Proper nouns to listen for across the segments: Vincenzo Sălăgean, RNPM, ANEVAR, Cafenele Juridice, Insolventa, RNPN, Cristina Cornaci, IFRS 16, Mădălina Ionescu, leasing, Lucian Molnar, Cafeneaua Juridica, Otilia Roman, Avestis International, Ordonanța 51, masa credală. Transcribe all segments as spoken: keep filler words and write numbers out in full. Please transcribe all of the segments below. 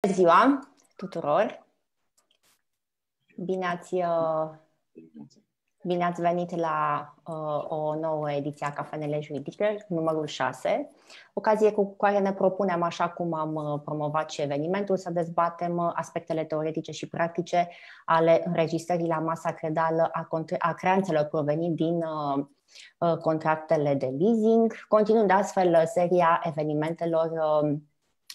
Bună ziua tuturor! Bine ați, bine ați venit la o nouă ediție a Cafenele Juridice, numărul șase. Ocazie cu care ne propunem, așa cum am promovat și evenimentul, să dezbatem aspectele teoretice și practice ale înregistrării la masa credală a creanțelor provenind din contractele de leasing, continuând astfel seria evenimentelor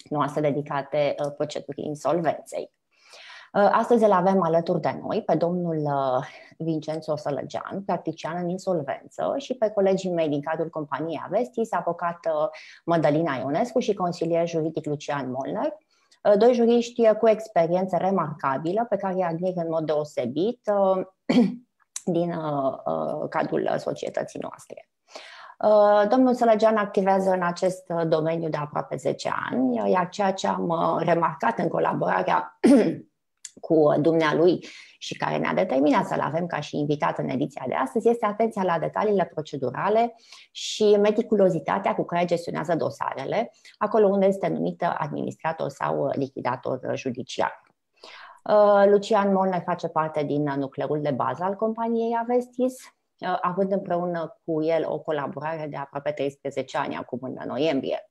noastre dedicate procedurii insolvenței. Astăzi îl avem alături de noi pe domnul Vincenzo Sălăgean, practician în insolvență, și pe colegii mei din cadrul companiei Avestis, avocat Mădălina Ionescu și consilier juridic Lucian Molnar, doi juriști cu experiență remarcabilă pe care îi admir în mod deosebit din cadrul societății noastre. Domnul Sălăgean activează în acest domeniu de aproape zece ani, iar ceea ce am remarcat în colaborarea cu dumnealui și care ne-a determinat să-l avem ca și invitat în ediția de astăzi este atenția la detaliile procedurale și meticulozitatea cu care gestionează dosarele, acolo unde este numită administrator sau lichidator judiciar. Lucian Molnar face parte din nucleul de bază al companiei Avestis, având împreună cu el o colaborare de aproape treisprezece ani acum în noiembrie.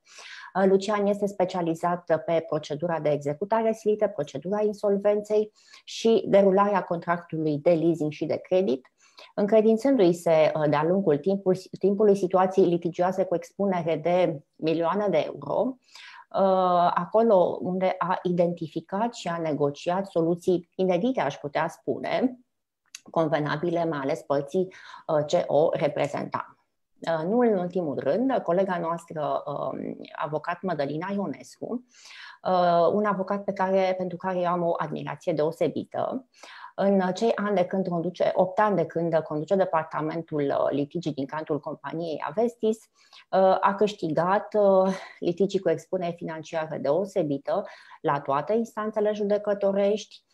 Lucian este specializat pe procedura de executare silită, procedura insolvenței și derularea contractului de leasing și de credit, încredințându-i se de-a lungul timpului, timpului situații litigioase cu expunere de milioane de euro, acolo unde a identificat și a negociat soluții inedite, aș putea spune, convenabile, mai ales părții ce o reprezentam. Nu în ultimul rând, colega noastră, avocat Mădălina Ionescu, un avocat pe care, pentru care eu am o admirație deosebită. În cei ani de când conduce, opt ani de când conduce departamentul litigii din cadrul companiei Avestis, a câștigat litigii cu expunere financiară deosebită la toate instanțele judecătorești,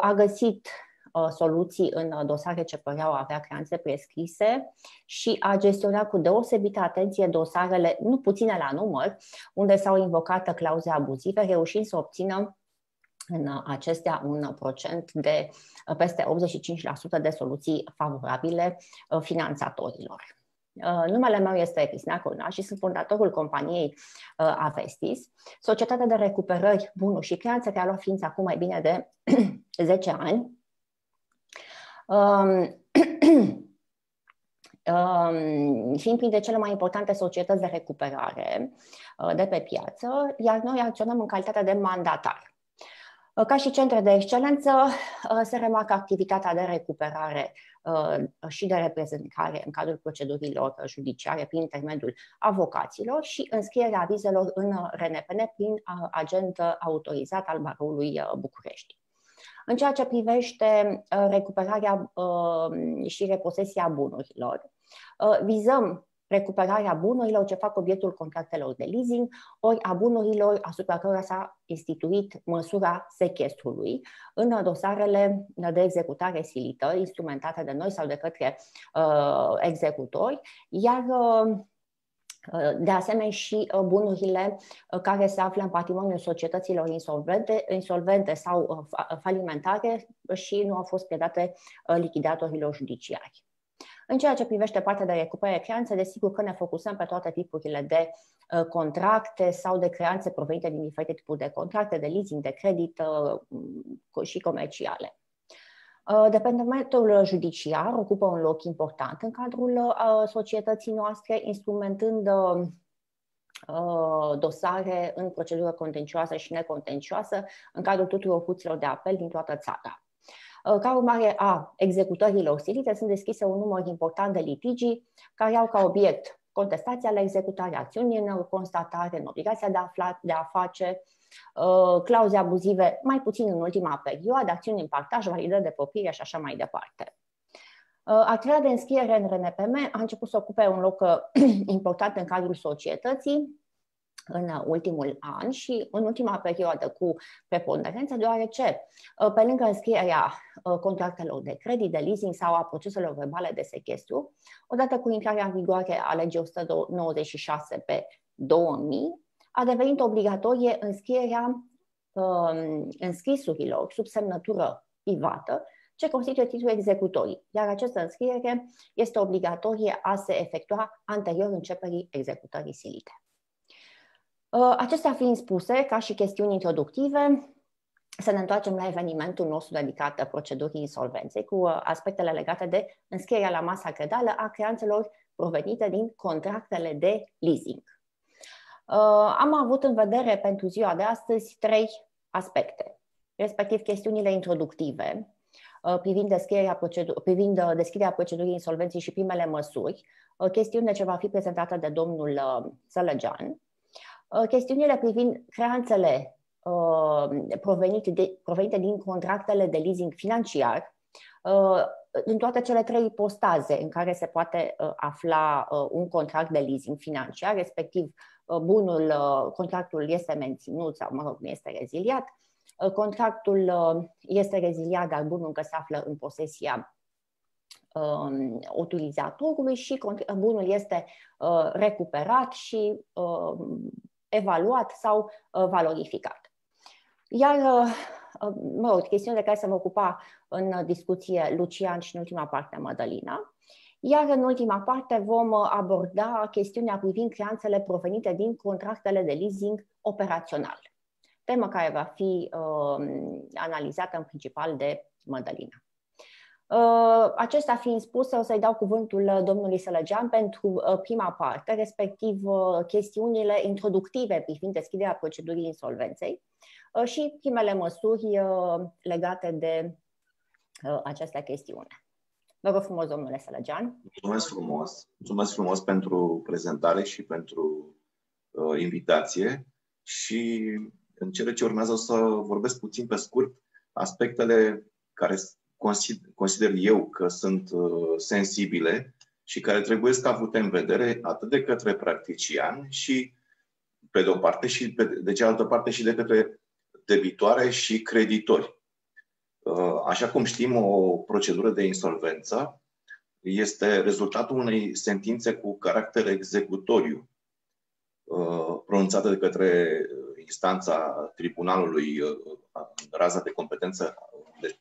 a găsit soluții în dosare ce păreau avea creanțe prescrise și a gestionat cu deosebită atenție dosarele, nu puține la număr, unde s-au invocat clauze abuzive, reușind să obțină în acestea un procent de peste optzeci și cinci la sută de soluții favorabile finanțatorilor. Numele meu este Cristina Cornaci și sunt fondatorul companiei Avestis, societatea de recuperări bunuri și creanțe care a luat ființă acum mai bine de zece ani, Um, um, fiind printre cele mai importante societăți de recuperare uh, de pe piață, iar noi acționăm în calitate de mandatar. Uh, ca și centre de excelență, uh, se remarcă activitatea de recuperare uh, și de reprezentare în cadrul procedurilor judiciare prin intermediul avocaților și înscrierea avizelor în R N P N prin uh, agent autorizat al Baroului uh, București. În ceea ce privește recuperarea și reposesia bunurilor, vizăm recuperarea bunurilor ce fac obiectul contractelor de leasing, ori a bunurilor asupra cărora s-a instituit măsura sechestrului în dosarele de executare silită, instrumentate de noi sau de către executori, iar de asemenea și bunurile care se află în patrimoniul societăților insolvente, insolvente sau falimentare și nu au fost predate lichidatorilor judiciari. În ceea ce privește partea de recuperare creanțe, desigur că ne focusăm pe toate tipurile de contracte sau de creanțe provenite din diferite tipuri de contracte, de leasing, de credit și comerciale. Departamentul judiciar ocupă un loc important în cadrul societății noastre, instrumentând dosare în procedură contencioasă și necontencioasă în cadrul tuturor curților de apel din toată țara. Ca urmare a executărilor silite, sunt deschise un număr important de litigii care au ca obiect contestația la executarea acțiunii în constatare, în obligația de a, afla, de a face, clauze abuzive, mai puțin în ultima perioadă, acțiuni în partaj, validări de propriere și așa mai departe. A treia de înscriere în R N P M a început să ocupe un loc important în cadrul societății în ultimul an și în ultima perioadă cu preponderență, deoarece pe lângă înscrierea contractelor de credit, de leasing sau a proceselor verbale de sechestru, odată cu intrarea în vigoare a legii o sută nouăzeci și șase pe două mii, a devenit obligatorie înscrierea înscrisurilor sub semnătură privată ce constituie titlul executorii, iar această înscriere este obligatorie a se efectua anterior începerii executării silite. Acestea fiind spuse, ca și chestiuni introductive, să ne întoarcem la evenimentul nostru dedicat procedurii insolvenței cu aspectele legate de înscrierea la masa credală a creanțelor provenite din contractele de leasing. Am avut în vedere pentru ziua de astăzi trei aspecte, respectiv chestiunile introductive privind descrierea, procedur privind descrierea procedurii insolvenței și primele măsuri, chestiune ce va fi prezentată de domnul Sălăgean, chestiunile privind creanțele Provenite, de, provenite din contractele de leasing financiar, în toate cele trei postaze în care se poate afla un contract de leasing financiar, respectiv bunul, contractul este menținut sau, mă rog, nu este reziliat, contractul este reziliat, dar bunul încă se află în posesia utilizatorului și bunul este recuperat și evaluat sau valorificat. Iar, mă rog, chestiunea de care se va ocupa în discuție Lucian și în ultima parte Mădălina. Iar în ultima parte vom aborda chestiunea privind creanțele provenite din contractele de leasing operațional, temă care va fi uh, analizată în principal de Mădălina. Uh, acestea fiind spuse, o să-i dau cuvântul domnului Sălăgean pentru uh, prima parte, respectiv uh, chestiunile introductive privind deschiderea procedurii insolvenței și primele măsuri legate de această chestiune. Vă rog frumos, domnule Sălăgean. Mulțumesc frumos. Mulțumesc frumos pentru prezentare și pentru uh, invitație. Și în cele ce urmează o să vorbesc puțin pe scurt aspectele care consider, consider eu că sunt uh, sensibile și care trebuie să avute în vedere atât de către practician și pe de o parte și pe, de cealaltă parte și de către debitoare și creditori. Așa cum știm, o procedură de insolvență este rezultatul unei sentințe cu caracter executoriu pronunțată de către instanța tribunalului în raza de competență unde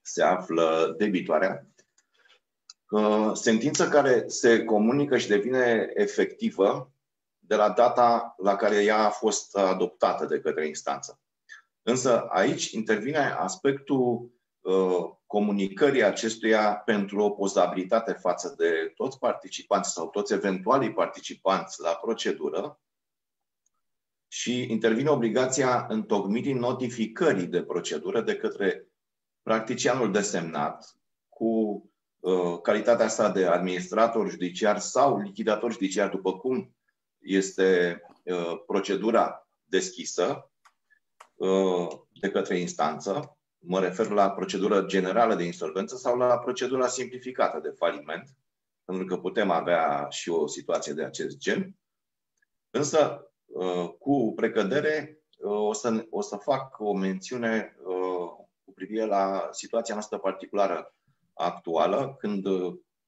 se află debitoarea. Sentință care se comunică și devine efectivă de la data la care ea a fost adoptată de către instanță. Însă aici intervine aspectul uh, comunicării acestuia pentru o pozabilitate față de toți participanții sau toți eventualii participanți la procedură și intervine obligația întocmirii notificării de procedură de către practicianul desemnat cu uh, calitatea sa de administrator judiciar sau lichidator judiciar, după cum este uh, procedura deschisă de către instanță, mă refer la procedura generală de insolvență sau la procedura simplificată de faliment, pentru că putem avea și o situație de acest gen. Însă, cu precădere, o să, o să fac o mențiune cu privire la situația noastră particulară actuală, când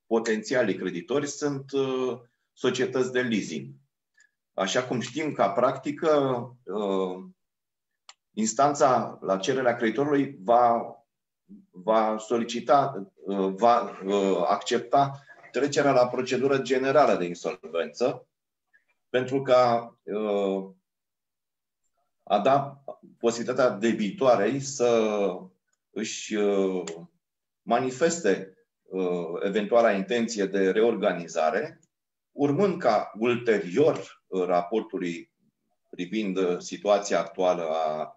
potențialii creditori sunt societăți de leasing. Așa cum știm, ca practică, instanța, la cererea creditorului, va, va solicita, va accepta trecerea la procedură generală de insolvență pentru ca a da posibilitatea debitoarei să își manifeste eventuala intenție de reorganizare, urmând ca ulterior raportului privind situația actuală a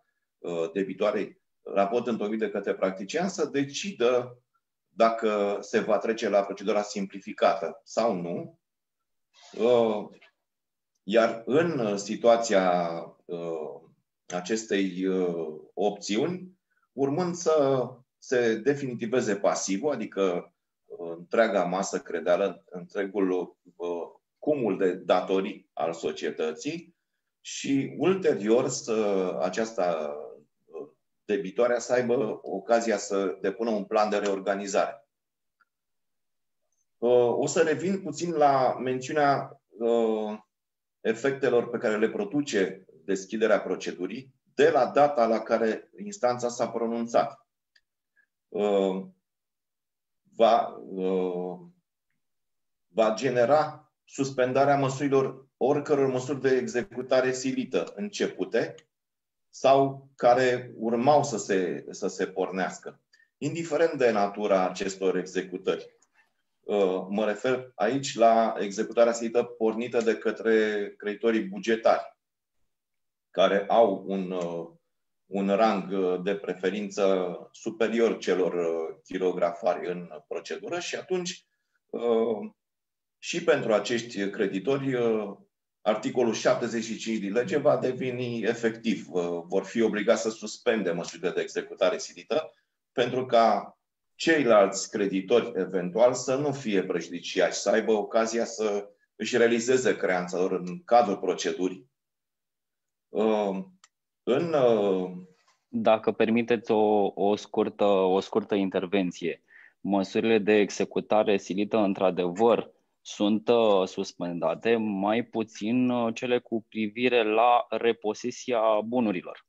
debitoarei, raport întocmit de către practician, să decidă dacă se va trece la procedura simplificată sau nu. Iar în situația acestei opțiuni, urmând să se definitiveze pasivul, adică întreaga masă credală, întregul cumul de datorii al societății, și ulterior să aceasta debitoarea să aibă ocazia să depună un plan de reorganizare. O să revin puțin la mențiunea efectelor pe care le produce deschiderea procedurii de la data la care instanța s-a pronunțat. Va, va genera suspendarea măsurilor, oricăror măsuri de executare silită începute sau care urmau să se, să se pornească, indiferent de natura acestor executări. Mă refer aici la executarea silită pornită de către creditorii bugetari, care au un, un rang de preferință superior celor chirografari în procedură și atunci și pentru acești creditori articolul șaptezeci și cinci din lege va deveni efectiv. Vor fi obligați să suspende măsurile de executare silită pentru ca ceilalți creditori eventual să nu fie prejudiciați, să aibă ocazia să își realizeze creanța lor în cadrul procedurii. În... Dacă permiteți o, o, scurtă, o scurtă intervenție, măsurile de executare silită într-adevăr sunt suspendate, mai puțin cele cu privire la reposesia bunurilor.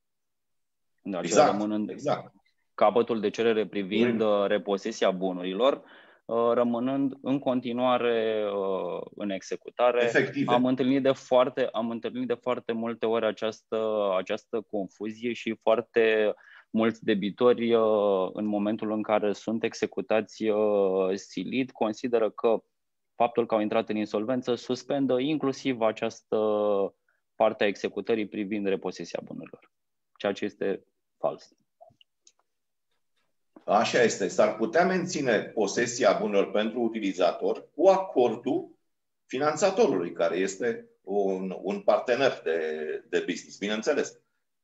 Exact, rămânând exact. Capătul de cerere privind mm. reposesia bunurilor, rămânând în continuare în executare. Efective. Am întâlnit de foarte, am întâlnit de foarte multe ori această, această confuzie și foarte mulți debitori în momentul în care sunt executați silit consideră că faptul că au intrat în insolvență suspendă inclusiv această parte a executării privind reposesia bunurilor, ceea ce este fals. Așa este. S-ar putea menține posesia bunurilor pentru utilizator cu acordul finanțatorului, care este un, un partener de, de business, bineînțeles.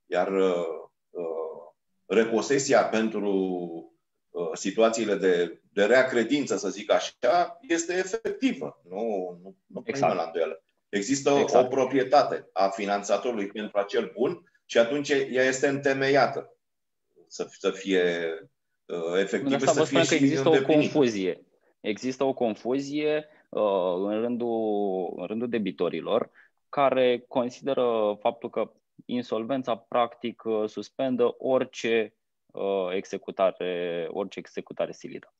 Iar uh, reposesia pentru uh, situațiile de, de rea credință, să zic așa, este efectivă. Nu, nu, nu exact. Primă la îndoială. Există exact. O proprietate a finanțatorului pentru acel bun și atunci ea este întemeiată să, să fie... Efectiv, asta vă spun că există o confuzie. Există o confuzie uh, în, rândul, în rândul debitorilor care consideră faptul că insolvența practic suspendă orice, uh, executare, orice executare silită.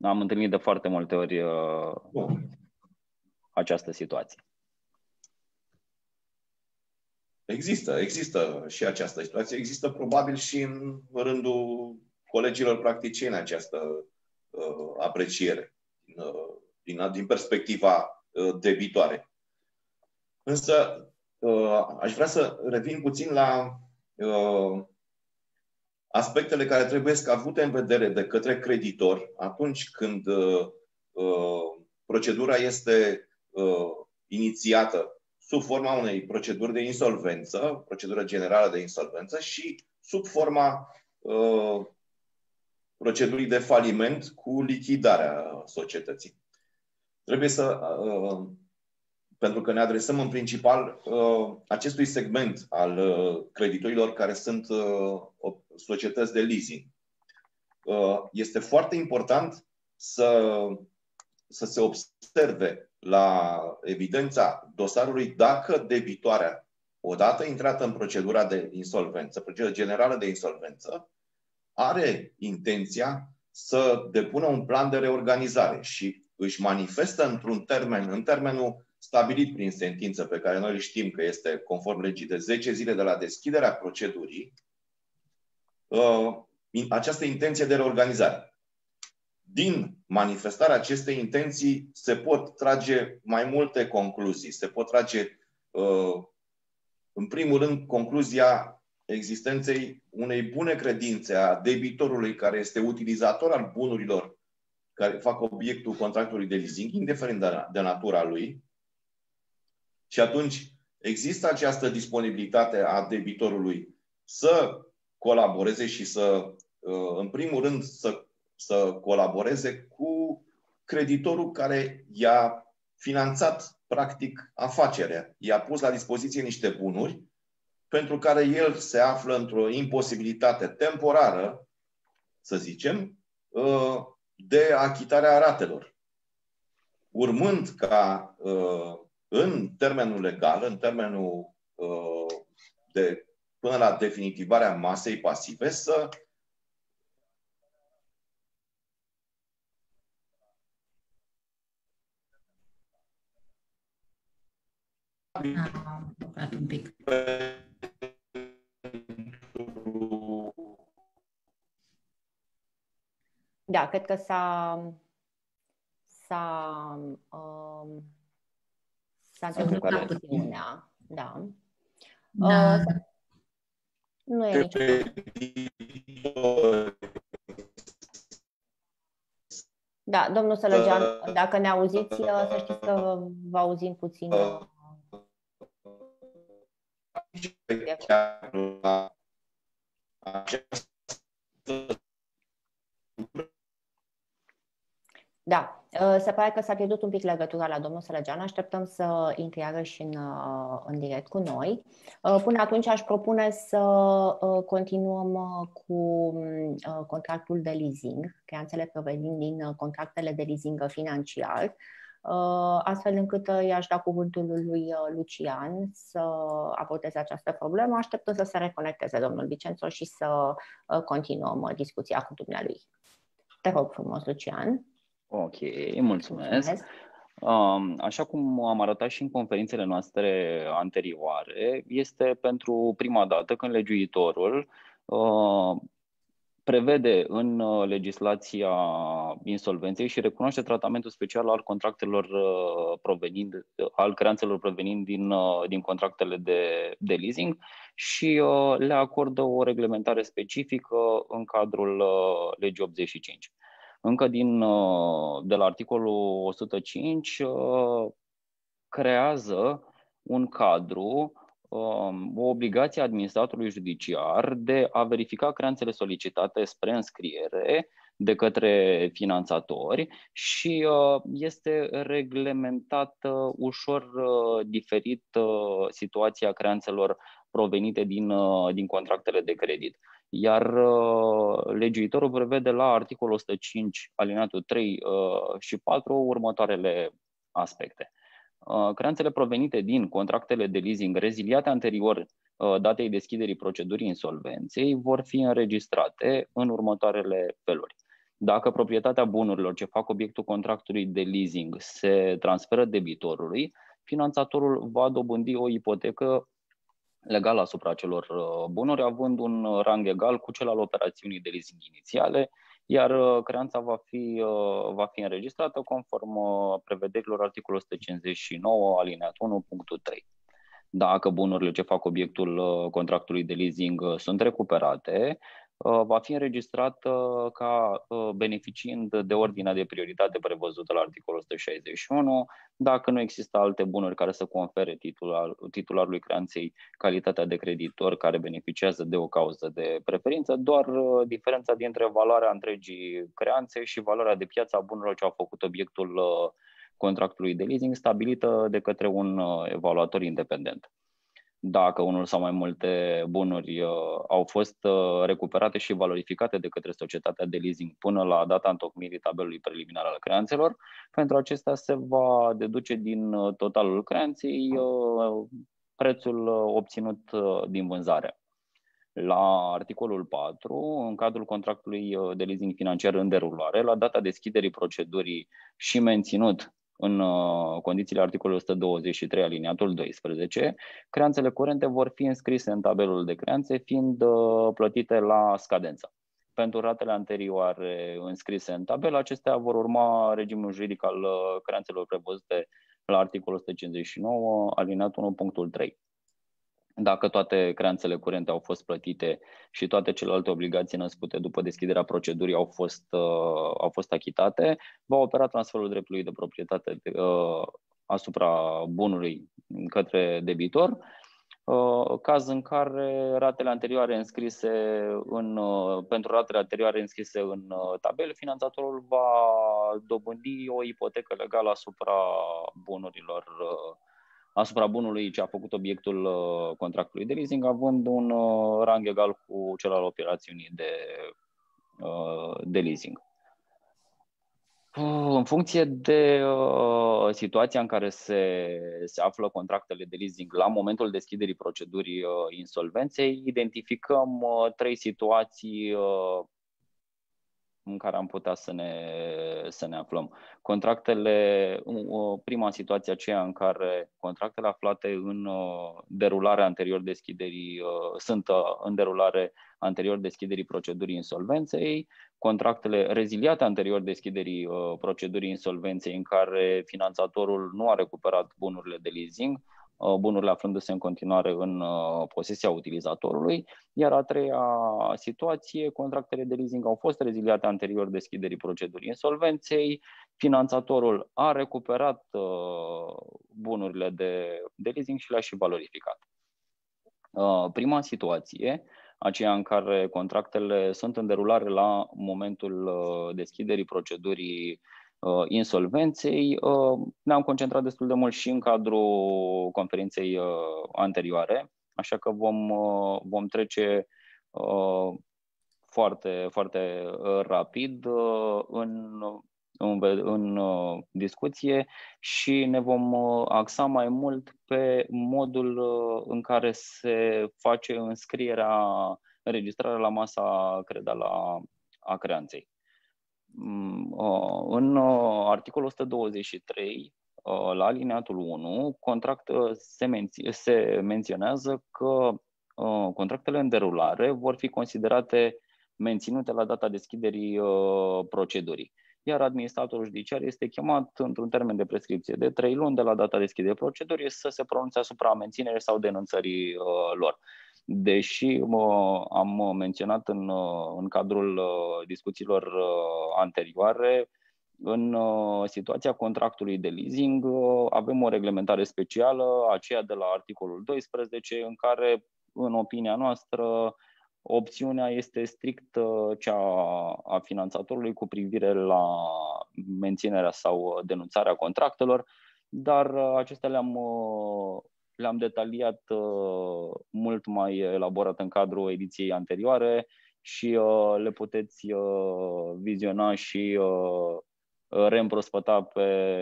Am întâlnit de foarte multe ori uh, această situație. Există, există și această situație. Există probabil și în rândul colegilor practicieni această uh, apreciere uh, din, din perspectiva uh, debitoare. Însă uh, aș vrea să revin puțin la uh, aspectele care trebuie să avute în vedere de către creditor atunci când uh, uh, procedura este uh, inițiată sub forma unei proceduri de insolvență, procedură generală de insolvență și sub forma uh, procedurii de faliment cu lichidarea societății. Trebuie să, uh, pentru că ne adresăm în principal uh, acestui segment al uh, creditorilor care sunt uh, societăți de leasing. Uh, este foarte important să, să se observe la evidența dosarului dacă debitoarea, odată intrată în procedura de insolvență, procedura generală de insolvență, are intenția să depună un plan de reorganizare și își manifestă într-un termen, în termenul stabilit prin sentință, pe care noi îl știm că este conform legii de zece zile de la deschiderea procedurii, această intenție de reorganizare. Din manifestarea acestei intenții se pot trage mai multe concluzii. Se pot trage, în primul rând, concluzia existenței unei bune credințe a debitorului care este utilizator al bunurilor care fac obiectul contractului de leasing, indiferent de natura lui. Și atunci există această disponibilitate a debitorului să colaboreze și să, în primul rând, să să colaboreze cu creditorul care i-a finanțat, practic, afacerea. I-a pus la dispoziție niște bunuri pentru care el se află într-o imposibilitate temporară, să zicem, de achitarea ratelor. Urmând ca în termenul legal, în termenul de până la definitivarea masei pasive să un pic. Da, cred că s-a s-a um, s-a întâmplat puținea. Da. Da. Uh, nu e nicio problemă. Da, domnul Sălăgean, dacă ne auziți, să știți că vă auzim puțin. Da, se pare că s-a pierdut un pic legătura la domnul Sălăgean. Așteptăm să intre iarăși în, în direct cu noi. Până atunci aș propune să continuăm cu contractul de leasing, creanțele provenind din contractele de leasing financiar, astfel încât i-aș da cuvântul lui Lucian să abordeze această problemă. Așteptăm să se reconecteze domnul Vincenzo și să continuăm discuția cu dumnealui. Te rog frumos, Lucian. Ok, mulțumesc. mulțumesc. Așa cum am arătat și în conferințele noastre anterioare, este pentru prima dată când legiuitorul prevede în legislația insolvenței și recunoaște tratamentul special al contractelor provenind, al creanțelor provenind din, din contractele de, de leasing și le acordă o reglementare specifică în cadrul legii optzeci și cinci. Încă din, de la articolul o sută cinci creează un cadru, o obligație a administratorului judiciar de a verifica creanțele solicitate spre înscriere de către finanțatori și este reglementată ușor diferit situația creanțelor provenite din, din contractele de credit. Iar legiuitorul prevede la articolul o sută cinci, alineatul trei și patru, următoarele aspecte. Creanțele provenite din contractele de leasing reziliate anterior datei deschiderii procedurii insolvenței vor fi înregistrate în următoarele feluri. Dacă proprietatea bunurilor ce fac obiectul contractului de leasing se transferă debitorului, finanțatorul va dobândi o ipotecă legal asupra celor bunuri, având un rang egal cu cel al operațiunii de leasing inițiale, iar creanța va fi, va fi înregistrată conform prevederilor articolul o sută cincizeci și nouă, alineatul unu punct trei. Dacă bunurile ce fac obiectul contractului de leasing sunt recuperate, va fi înregistrată ca beneficiind de ordinea de prioritate prevăzută la articolul o sută șaizeci și unu, dacă nu există alte bunuri care să confere titular, titularului creanței calitatea de creditor care beneficiază de o cauză de preferință, doar diferența dintre valoarea întregii creanțe și valoarea de piață a bunurilor ce au făcut obiectul contractului de leasing stabilită de către un evaluator independent. Dacă unul sau mai multe bunuri au fost recuperate și valorificate de către societatea de leasing până la data întocmirii tabelului preliminar al creanțelor, pentru acestea se va deduce din totalul creanței prețul obținut din vânzare. La articolul patru, în cadrul contractului de leasing financiar în derulare, la data deschiderii procedurii și menținut în condițiile articolului o sută douăzeci și trei alineatul doisprezece, creanțele curente vor fi înscrise în tabelul de creanțe fiind plătite la scadență. Pentru ratele anterioare înscrise în tabel, acestea vor urma regimul juridic al creanțelor prevăzute la articolul o sută cincizeci și nouă alineatul unu punct trei. Dacă toate creanțele curente au fost plătite și toate celelalte obligații născute după deschiderea procedurii au fost, uh, au fost achitate, va opera transferul dreptului de proprietate de, uh, asupra bunului către debitor, uh, caz în care ratele anterioare înscrise în, uh, pentru ratele anterioare înscrise în uh, tabel, finanțatorul va dobândi o ipotecă legală asupra bunurilor uh, asupra bunului ce a făcut obiectul contractului de leasing, având un rang egal cu cel al operațiunii de, de leasing. În funcție de uh, situația în care se, se află contractele de leasing la momentul deschiderii procedurii uh, insolvenței, identificăm uh, trei situații uh, în care am putea să ne, să ne aflăm. Contractele, uh, prima situație aceea în care contractele aflate în uh, derulare anterior deschiderii uh, sunt uh, în derulare anterior deschiderii procedurii insolvenței, contractele reziliate anterior deschiderii uh, procedurii insolvenței în care finanțatorul nu a recuperat bunurile de leasing, uh, bunurile aflându-se în continuare în uh, posesia utilizatorului, iar a treia situație, contractele de leasing au fost reziliate anterior deschiderii procedurii insolvenței, finanțatorul a recuperat uh, bunurile de, de leasing și le-a și valorificat. Uh, prima situație, aceea în care contractele sunt în derulare la momentul deschiderii procedurii insolvenței, ne-am concentrat destul de mult și în cadrul conferinței anterioare, așa că vom, vom trece foarte, foarte rapid în, în, în discuție și ne vom axa mai mult pe modul în care se face înscrierea, înregistrarea la masa Credala a creanței. În articolul o sută douăzeci și trei, la alineatul unu, contract, se, menț- se menționează că contractele în derulare vor fi considerate menținute la data deschiderii procedurii, iar administratorul judiciar este chemat într-un termen de prescripție de trei luni de la data deschiderii procedurii să se pronunțe asupra menținerii sau denunțării uh, lor. Deși uh, am menționat în, uh, în cadrul uh, discuțiilor uh, anterioare, în uh, situația contractului de leasing uh, avem o reglementare specială, aceea de la articolul doisprezece, în care, în opinia noastră, opțiunea este strict cea a finanțatorului cu privire la menținerea sau denunțarea contractelor, dar acestea le-am, le-am detaliat mult mai elaborat în cadrul ediției anterioare și le puteți viziona și reîmprospăta pe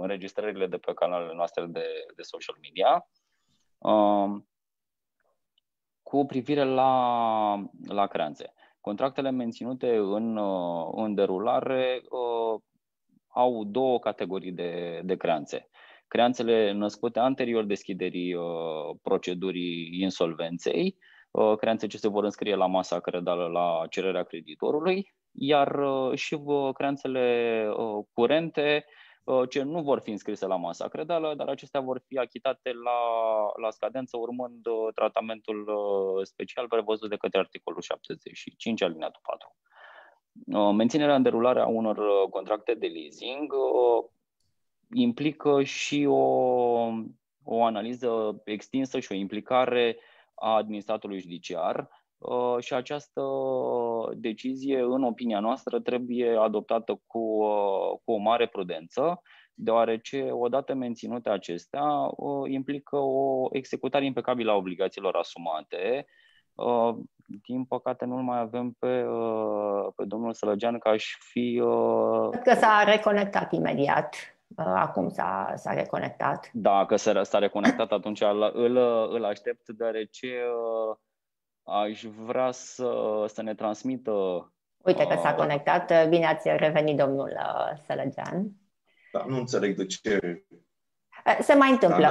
înregistrările de pe canalele noastre de, de social media. Cu privire la, la creanțe, contractele menținute în, în derulare uh, au două categorii de, de creanțe. Creanțele născute anterior deschiderii uh, procedurii insolvenței, uh, creanțe ce se vor înscrie la masa credală la cererea creditorului, iar uh, și uh, creanțele uh, curente uh, ce nu vor fi înscrise la masa credală, dar acestea vor fi achitate la, la scadență urmând uh, tratamentul uh, special prevăzut de către articolul șaptezeci și cinci alineatul patru. Uh, menținerea în derulare a unor contracte de leasing uh, implică și o, o analiză extinsă și o implicare a administratorului judiciar uh, și această decizie, în opinia noastră, trebuie adoptată cu, uh, cu o mare prudență, deoarece odată menținute acestea implică o executare impecabilă a obligațiilor asumate. Din păcate nu-l mai avem pe, pe domnul Sălăgean, că aș fi... Cred că s-a reconectat imediat. Acum s-a, s-a reconectat. Da, că s-a, s-a reconectat, atunci îl, îl aștept, deoarece aș vrea să, să ne transmită... Uite că s-a conectat. Bine ați revenit, domnul Sălăgean. Da, nu înțeleg de ce... Se mai întâmplă.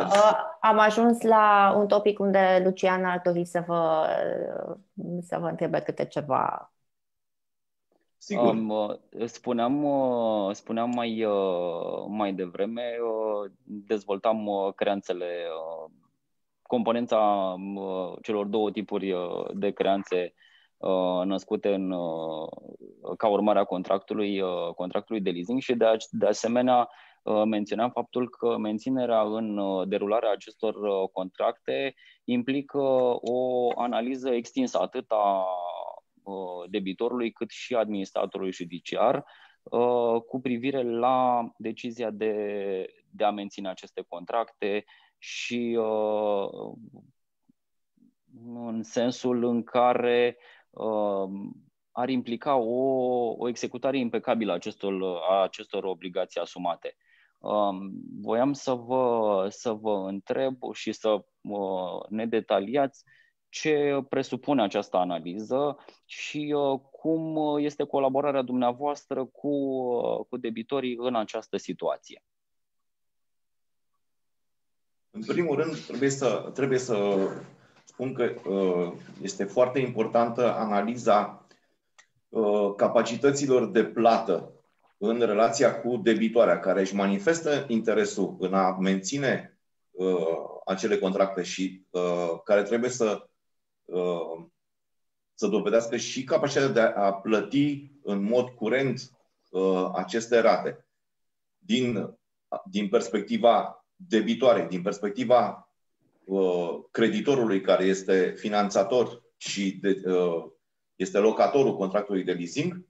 Am ajuns la un topic unde Lucian ar dori să vă, să vă întrebe câte ceva. Sigur. Spuneam, spuneam mai, mai devreme, dezvoltam creanțele, componența celor două tipuri de creanțe născute în, ca urmare a contractului, contractului de leasing și de, de asemenea menționam faptul că menținerea în derularea acestor contracte implică o analiză extinsă atât a debitorului cât și administratorului judiciar cu privire la decizia de, de a menține aceste contracte și în sensul în care ar implica o, o executare impecabilă a acestor, a acestor obligații asumate. Voiam să vă, să vă întreb și să ne detaliați ce presupune această analiză și cum este colaborarea dumneavoastră cu, cu debitorii în această situație. În primul rând, trebuie să, trebuie să spun că este foarte importantă analiza capacităților de plată în relația cu debitoarea, care își manifestă interesul în a menține uh, acele contracte și uh, care trebuie să, uh, să dovedească și capacitatea de a plăti în mod curent uh, aceste rate. Din, din perspectiva debitoarei, din perspectiva uh, creditorului care este finanțator și de, uh, este locatorul contractului de leasing,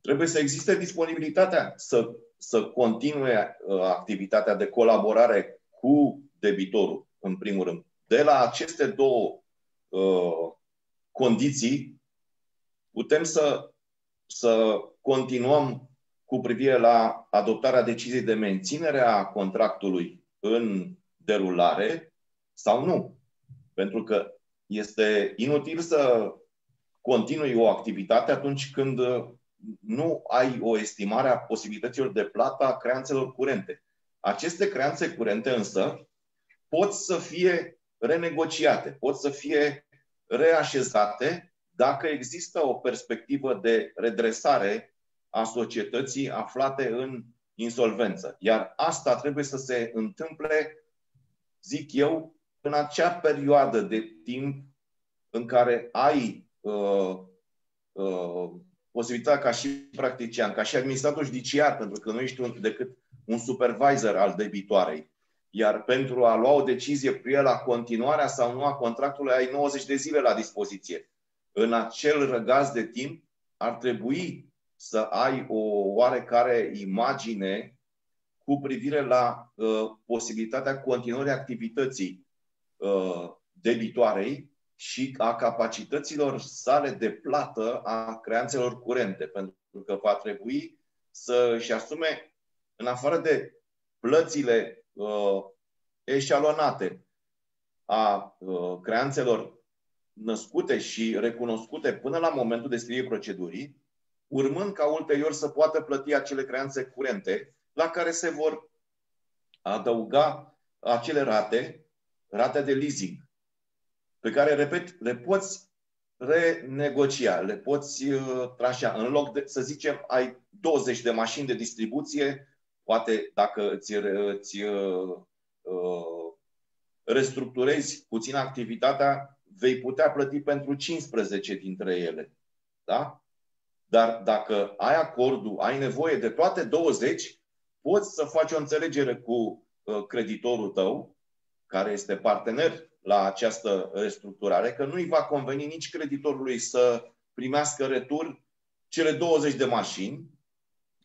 trebuie să existe disponibilitatea să, să continue activitatea de colaborare cu debitorul, în primul rând. De la aceste două uh, condiții putem să, să continuăm cu privire la adoptarea deciziei de menținere a contractului în derulare sau nu. Pentru că este inutil să continui o activitate atunci când nu ai o estimare a posibilităților de plată a creanțelor curente. Aceste creanțe curente însă pot să fie renegociate, pot să fie reașezate dacă există o perspectivă de redresare a societății aflate în insolvență. Iar asta trebuie să se întâmple, zic eu, în acea perioadă de timp în care ai uh, uh, posibilitatea ca și practician, ca și administrator judiciar, pentru că nu ești un, decât un supervisor al debitoarei. Iar pentru a lua o decizie privind la continuarea sau nu a contractului, ai nouăzeci de zile la dispoziție. În acel răgaz de timp ar trebui să ai o oarecare imagine cu privire la uh, posibilitatea continuării activității uh, debitoarei și a capacităților sale de plată a creanțelor curente, pentru că va trebui să-și asume, în afară de plățile uh, eșalonate a uh, creanțelor născute și recunoscute până la momentul descrierii procedurii, urmând ca ulterior să poată plăti acele creanțe curente la care se vor adăuga acele rate, rate de leasing, pe care, repet, le poți renegocia, le poți uh, tranșa. În loc de, să zicem, ai douăzeci de mașini de distribuție, poate dacă îți, îți uh, uh, restructurezi puțin activitatea, vei putea plăti pentru cincisprezece dintre ele. Da? Dar dacă ai acordul, ai nevoie de toate douăzeci, poți să faci o înțelegere cu uh, creditorul tău, care este partener la această restructurare, că nu-i va conveni nici creditorului să primească retur cele douăzeci de mașini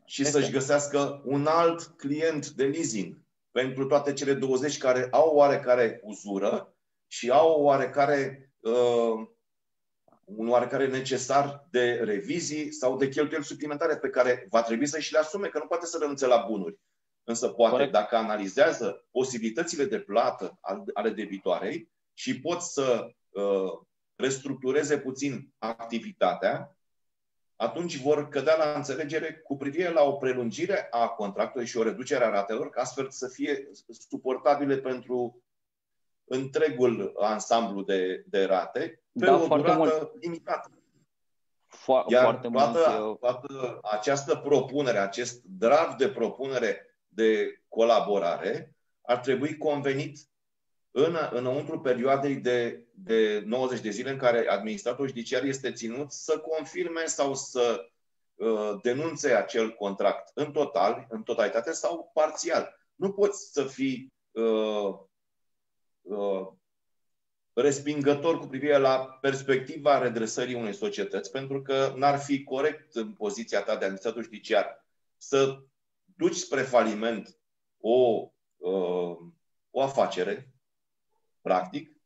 și să-și găsească un alt client de leasing pentru toate cele douăzeci care au oarecare uzură și au oarecare, uh, un oarecare necesar de revizii sau de cheltuieli suplimentare pe care va trebui să-și le asume, că nu poate să renunțe la bunuri. Însă poate, corect, dacă analizează posibilitățile de plată ale debitoarei și pot să uh, restructureze puțin activitatea, atunci vor cădea la înțelegere cu privire la o prelungire a contractului și o reducere a ratelor, ca astfel să fie suportabile pentru întregul ansamblu de, de rate, pe da, o durată mult. limitată. Fo Iar toată, toată această propunere, acest draft de propunere de colaborare ar trebui convenit în, înăuntru perioadei de, de nouăzeci de zile în care administratorul judiciar este ținut să confirme sau să uh, denunțe acel contract în total, în totalitate sau parțial. Nu poți să fii uh, uh, respingător cu privire la perspectiva redresării unei societăți, pentru că n-ar fi corect în poziția ta de administrator judiciar să duci spre faliment o, o afacere, practic,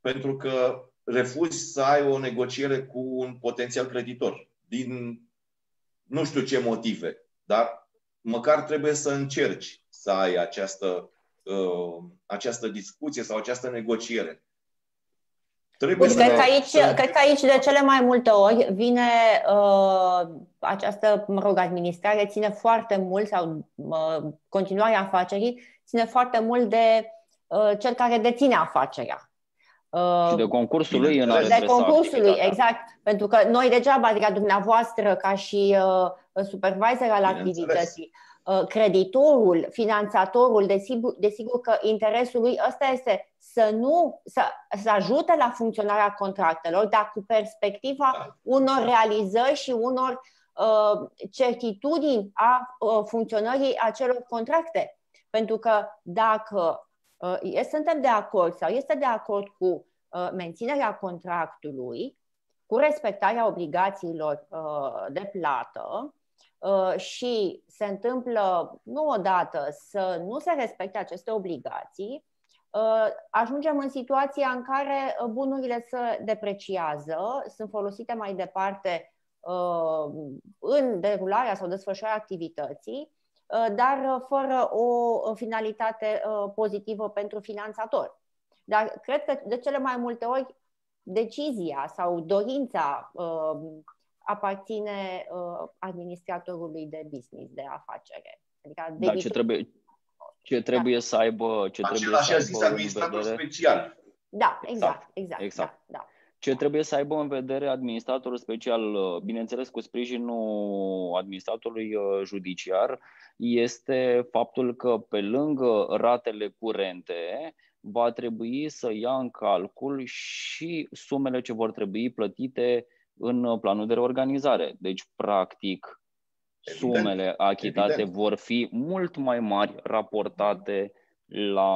pentru că refuzi să ai o negociere cu un potențial creditor. din nu știu ce motive, dar măcar trebuie să încerci să ai această, uh, această discuție sau această negociere. Trebuie Bun, să cred, că aici, să... cred că aici de cele mai multe ori vine uh, această, mă rog, administrare ține foarte mult, sau uh, continuarea afacerii ține foarte mult de uh, cel care deține afacerea. Și de concursul lui în adresare. De concursul lui, exact. Pentru că noi degeaba, adică dumneavoastră ca și uh, supervisor al activității, uh, creditorul, finanțatorul, desigur, desigur că interesul lui ăsta este să nu să, să ajute la funcționarea contractelor, dar cu perspectiva da. unor realizări și unor uh, certitudini a uh, funcționării acelor contracte. Pentru că dacă suntem de acord sau este de acord cu menținerea contractului, cu respectarea obligațiilor de plată și se întâmplă nu odată să nu se respecte aceste obligații, ajungem în situația în care bunurile se depreciază, sunt folosite mai departe în derularea sau desfășurarea activității, dar fără o finalitate pozitivă pentru finanțator. Dar cred că de cele mai multe ori decizia sau dorința aparține administratorului de business, de afacere. Adică de da, ce trebuie, ce trebuie da. să aibă... Ce Același trebuie să aibă administrator special. Da, exact. exact, exact. Da, da. Ce trebuie să aibă în vedere administratorul special, bineînțeles cu sprijinul administratorului judiciar, este faptul că pe lângă ratele curente va trebui să ia în calcul și sumele ce vor trebui plătite în planul de reorganizare. Deci, practic, evident, sumele achitate evident. vor fi mult mai mari raportate la,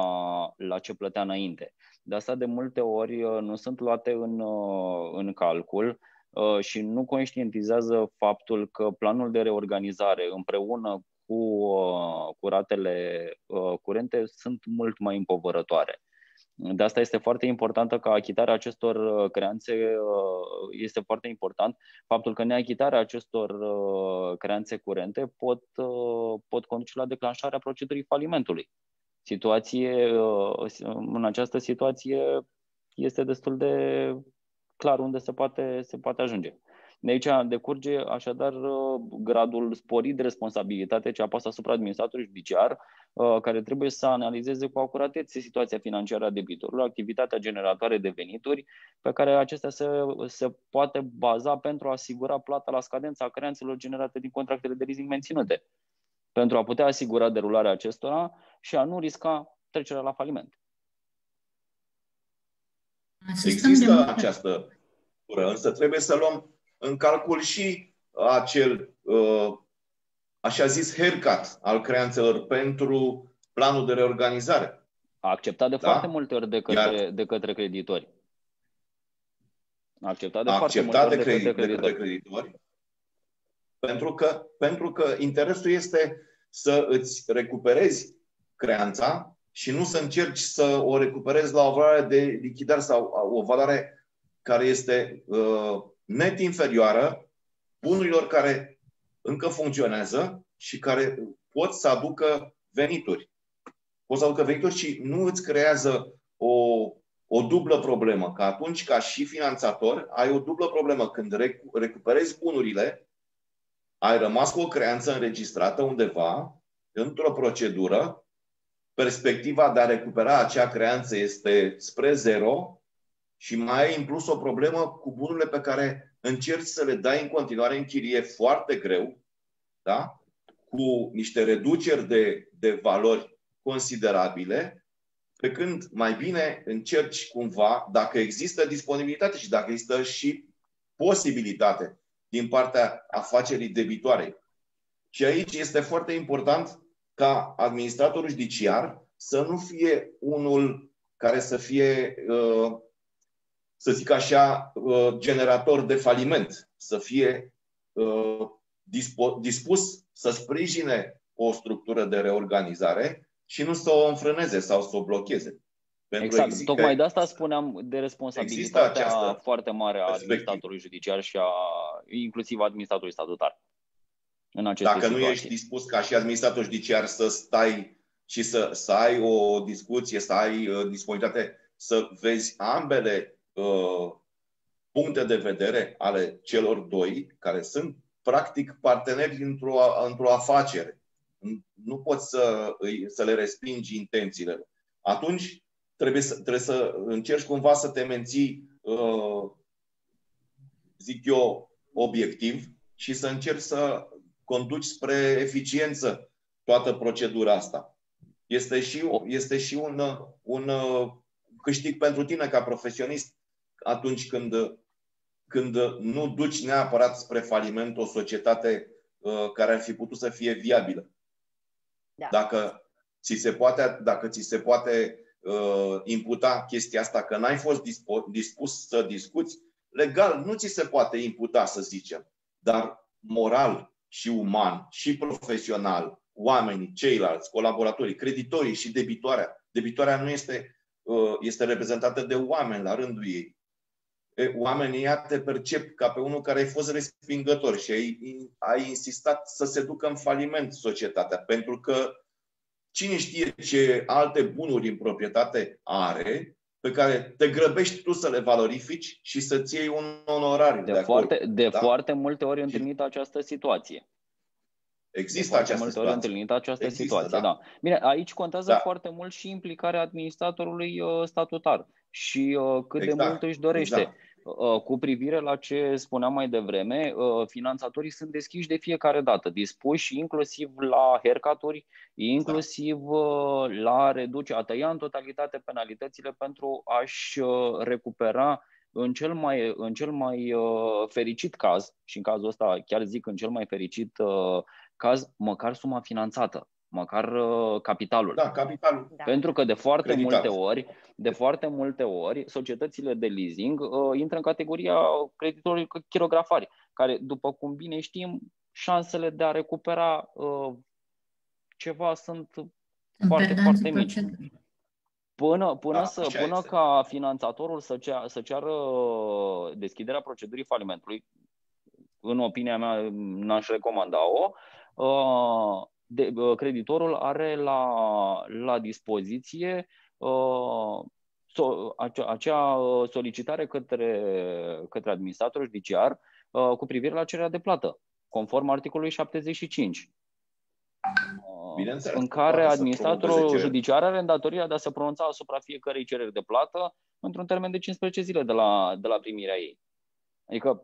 la ce plătea înainte. De asta de multe ori nu sunt luate în, în calcul și nu conștientizează faptul că planul de reorganizare împreună cu, cu ratele curente sunt mult mai împovărătoare. De asta este foarte importantă ca achitarea acestor creanțe, este foarte important faptul că neachitarea acestor creanțe curente pot, pot conduce la declanșarea procedurii falimentului. Situație, în această situație este destul de clar unde se poate, se poate ajunge. De aici decurge așadar gradul sporit de responsabilitate ce apasă asupra administratorului judiciar, care trebuie să analizeze cu acuratețe situația financiară a debitorului, activitatea generatoare de venituri pe care acestea se, se poate baza pentru a asigura plata la scadența a creanțelor generate din contractele de leasing menținute, pentru a putea asigura derularea acestora și a nu risca trecerea la faliment. Există această dură, însă trebuie să luăm în calcul și acel așa zis haircut al creanțelor pentru planul de reorganizare. A acceptat de da? foarte multe ori de către, Iar... de către creditori. A acceptat de, A acceptat de, de, credit, de către creditori. De creditori. Pentru că, pentru că interesul este să îți recuperezi creanța și nu să încerci să o recuperezi la o valoare de lichidare sau o valoare care este uh, net inferioară bunurilor care încă funcționează și care pot să aducă venituri. Pot să aducă venituri și nu îți creează o, o dublă problemă. Că atunci, ca și finanțator, ai o dublă problemă când recu- recuperezi bunurile. Ai rămas cu o creanță înregistrată undeva, într-o procedură, perspectiva de a recupera acea creanță este spre zero și mai ai în plus o problemă cu bunurile pe care încerci să le dai în continuare în chirie foarte greu, da? Cu niște reduceri de, de valori considerabile, pe când mai bine încerci cumva, dacă există disponibilitate și dacă există și posibilitate din partea afacerii debitoare. Și aici este foarte important ca administratorul judiciar să nu fie unul care să fie, să zic așa, generator de faliment, să fie dispus să sprijine o structură de reorganizare și nu să o înfrâneze sau să o blocheze. Pentru exact, tocmai de asta spuneam de responsabilitatea foarte mare a administratorului judiciar și a, inclusiv administratorul statutar. În aceste Dacă situații. Nu ești dispus ca și administrator judiciar să stai și să, să ai o discuție, să ai uh, disponibilitate, să vezi ambele uh, puncte de vedere ale celor doi care sunt practic parteneri într-o, într-o afacere. Nu poți să, să le respingi intențiile. Atunci trebuie să, trebuie să încerci cumva să te menții, uh, zic eu, obiectiv și să încerci să conduci spre eficiență toată procedura asta. Este și, este și un, un câștig pentru tine ca profesionist atunci când, când nu duci neapărat spre faliment o societate uh, care ar fi putut să fie viabilă. Da. Dacă ți se poate, dacă ți se poate uh, imputa chestia asta că n-ai fost dispus să discuți, legal nu ți se poate imputa, să zicem, dar moral și uman și profesional, oamenii, ceilalți, colaboratorii, creditorii și debitoarea. Debitoarea nu este, este reprezentată de oameni la rândul ei. Oamenii ea te percep ca pe unul care ai fost respingător și ai, ai insistat să se ducă în faliment societatea, pentru că cine știe ce alte bunuri în proprietate are, pe care te grăbești tu să le valorifici și să-ți iei un onorariu. De, de, foarte, de da? foarte multe ori întâlnită această situație. Există de această multe ori întâlnită această Există, situație, da. da. Bine, aici contează da. foarte mult și implicarea administratorului statutar și cât exact. de mult își dorește. Exact. Cu privire la ce spuneam mai devreme, finanțatorii sunt deschiși de fiecare dată, dispuși inclusiv la haircut-uri, inclusiv la reduce, a tăia în totalitate penalitățile pentru a-și recupera în cel mai, în cel mai fericit caz, și în cazul ăsta chiar zic în cel mai fericit caz, măcar suma finanțată. Măcar capitalul. Da, capitalul. Da. Pentru că de foarte Creditat. multe ori, de foarte multe ori, societățile de leasing uh, intră în categoria creditorilor chirografari, care, după cum bine știm, șansele de a recupera uh, ceva sunt în foarte, foarte mici. Procent. Până, până, da, să, până ca finanțatorul să, cea, să ceară deschiderea procedurii falimentului, în opinia mea n-aș recomanda-o, uh, De, creditorul are la, la dispoziție uh, so, acea, acea solicitare către, către administrator judiciar uh, cu privire la cererea de plată, conform articolului șaptezeci și cinci, uh, în care administratorul judiciar are îndatoria de a se pronunța asupra fiecărei cereri de plată într-un termen de cincisprezece zile de la, de la primirea ei. Adică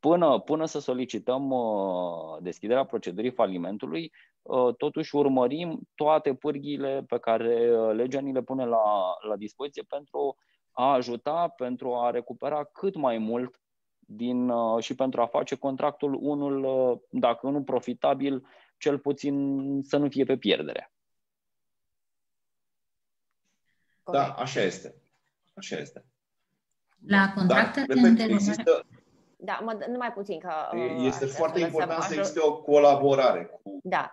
până, până să solicităm uh, deschiderea procedurii falimentului, uh, totuși urmărim toate pârghiile pe care legea ni le pune la, la dispoziție pentru a ajuta, pentru a recupera cât mai mult din, uh, și pentru a face contractul unul, uh, dacă unul profitabil, cel puțin să nu fie pe pierdere. Da, așa este. Așa este. La contracte da, de repet, există... Da, mă, numai puțin că... Este foarte important să existe o colaborare. Cu... Da.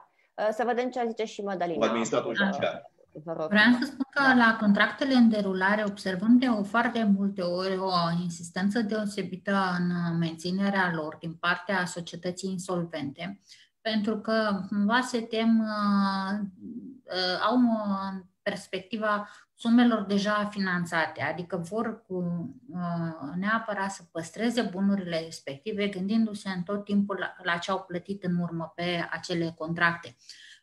Să vedem ce zice și Mădălina. Administratorul judiciar. Vreau să spun că da. la contractele în derulare observăm de o foarte multe ori o insistență deosebită în menținerea lor din partea societății insolvente, pentru că cumva se tem, uh, uh, au în perspectiva sumelor deja finanțate, adică vor cu, uh, neapărat să păstreze bunurile respective, gândindu-se în tot timpul la, la ce au plătit în urmă pe acele contracte.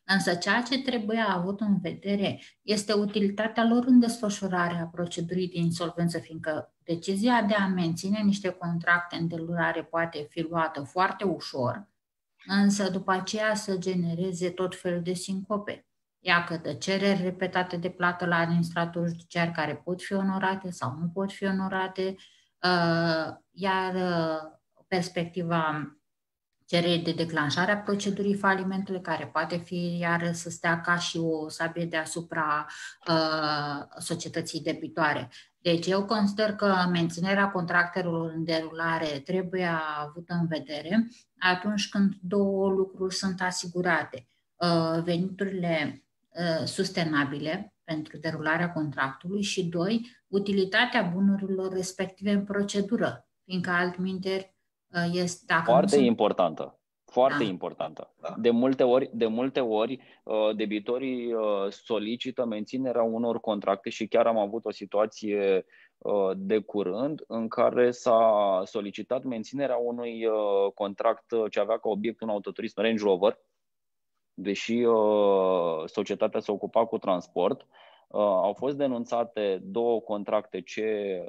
Însă ceea ce trebuie avut în vedere este utilitatea lor în desfășurarea procedurii de insolvență, fiindcă decizia de a menține niște contracte în derulare poate fi luată foarte ușor, însă după aceea să genereze tot felul de sincope. Iată, cereri repetate de plată la administratorul judiciar care pot fi onorate sau nu pot fi onorate, iar perspectiva cererii de declanșare a procedurii falimentului, care poate fi iar să stea ca și o sabie deasupra societății debitoare. Deci eu consider că menținerea contractelor în derulare trebuie avută în vedere atunci când două lucruri sunt asigurate. Veniturile sustenabile pentru derularea contractului și, doi, utilitatea bunurilor respective în procedură, fiindcă altminteri Este, foarte nu... importantă. Foarte da. importantă. Da. De multe ori, de multe ori debitorii solicită menținerea unor contracte și chiar am avut o situație de curând în care s-a solicitat menținerea unui contract ce avea ca obiect un autoturism Range Rover, deși societatea se ocupa cu transport. Au fost denunțate două contracte ce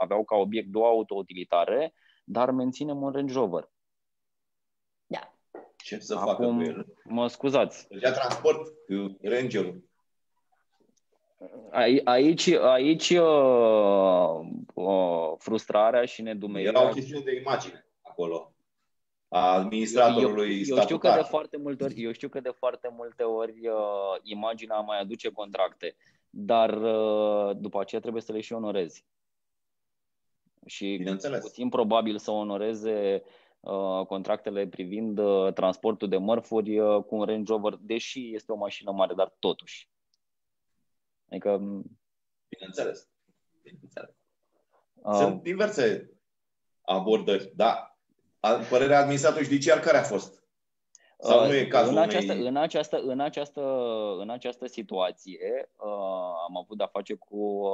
aveau ca obiect două autoutilitare, dar menținem un Range Rover. Da. Ce să facă cu el? Mă scuzați. Degea transport Ranger-ul. Aici, aici uh, uh, frustrarea și nedumerirea. Era o chestiune de imagine acolo. A administratorului eu, eu, eu, știu că de foarte multe ori, eu știu că de foarte multe ori uh, imaginea mai aduce contracte, dar uh, după aceea trebuie să le și onorezi. Și puțin probabil să onoreze uh, contractele privind uh, transportul de mărfuri uh, cu un Range Rover, deși este o mașină mare, dar totuși. Adică... Bineînțeles. Bineînțeles. Uh... Sunt diverse abordări, da. Părerea administratorului judiciar care a fost? Sau nu e cazul în această, unei... în, această, în, această, în această situație uh, am avut de-a face cu uh,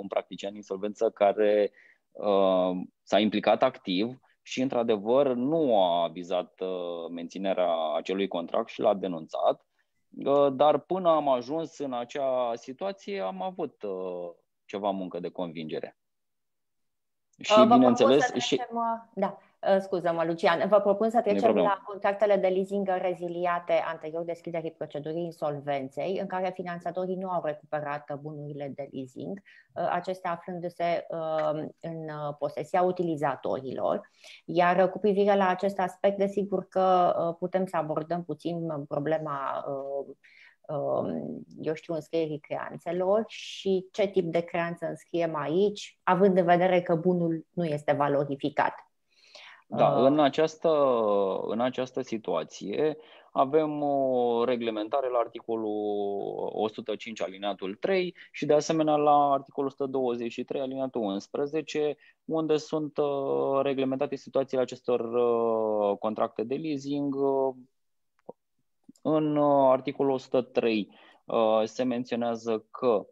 un practician de insolvență care uh, s-a implicat activ și într-adevăr nu a vizat uh, menținerea acelui contract și l-a denunțat. Dar până am ajuns în acea situație, am avut uh, ceva muncă de convingere. Și uh, bineînțeles... Și... Da, uh, scuză-mă, Lucian. Vă propun să trecem la contractele de leasing reziliate anterior deschiderii procedurii insolvenței, în care finanțatorii nu au recuperat bunurile de leasing, uh, acestea aflându-se uh, în posesia utilizatorilor. Iar cu privire la acest aspect, desigur că uh, putem să abordăm puțin problema uh, eu știu, înscrierii creanțelor și ce tip de creanță înscriem aici, având în vedere că bunul nu este valorificat. Da, în această, în această situație avem o reglementare la articolul o sută cinci alineatul trei și de asemenea la articolul o sută douăzeci și trei alineatul unsprezece, unde sunt reglementate situațiile acestor contracte de leasing. În articolul o sută trei se menționează că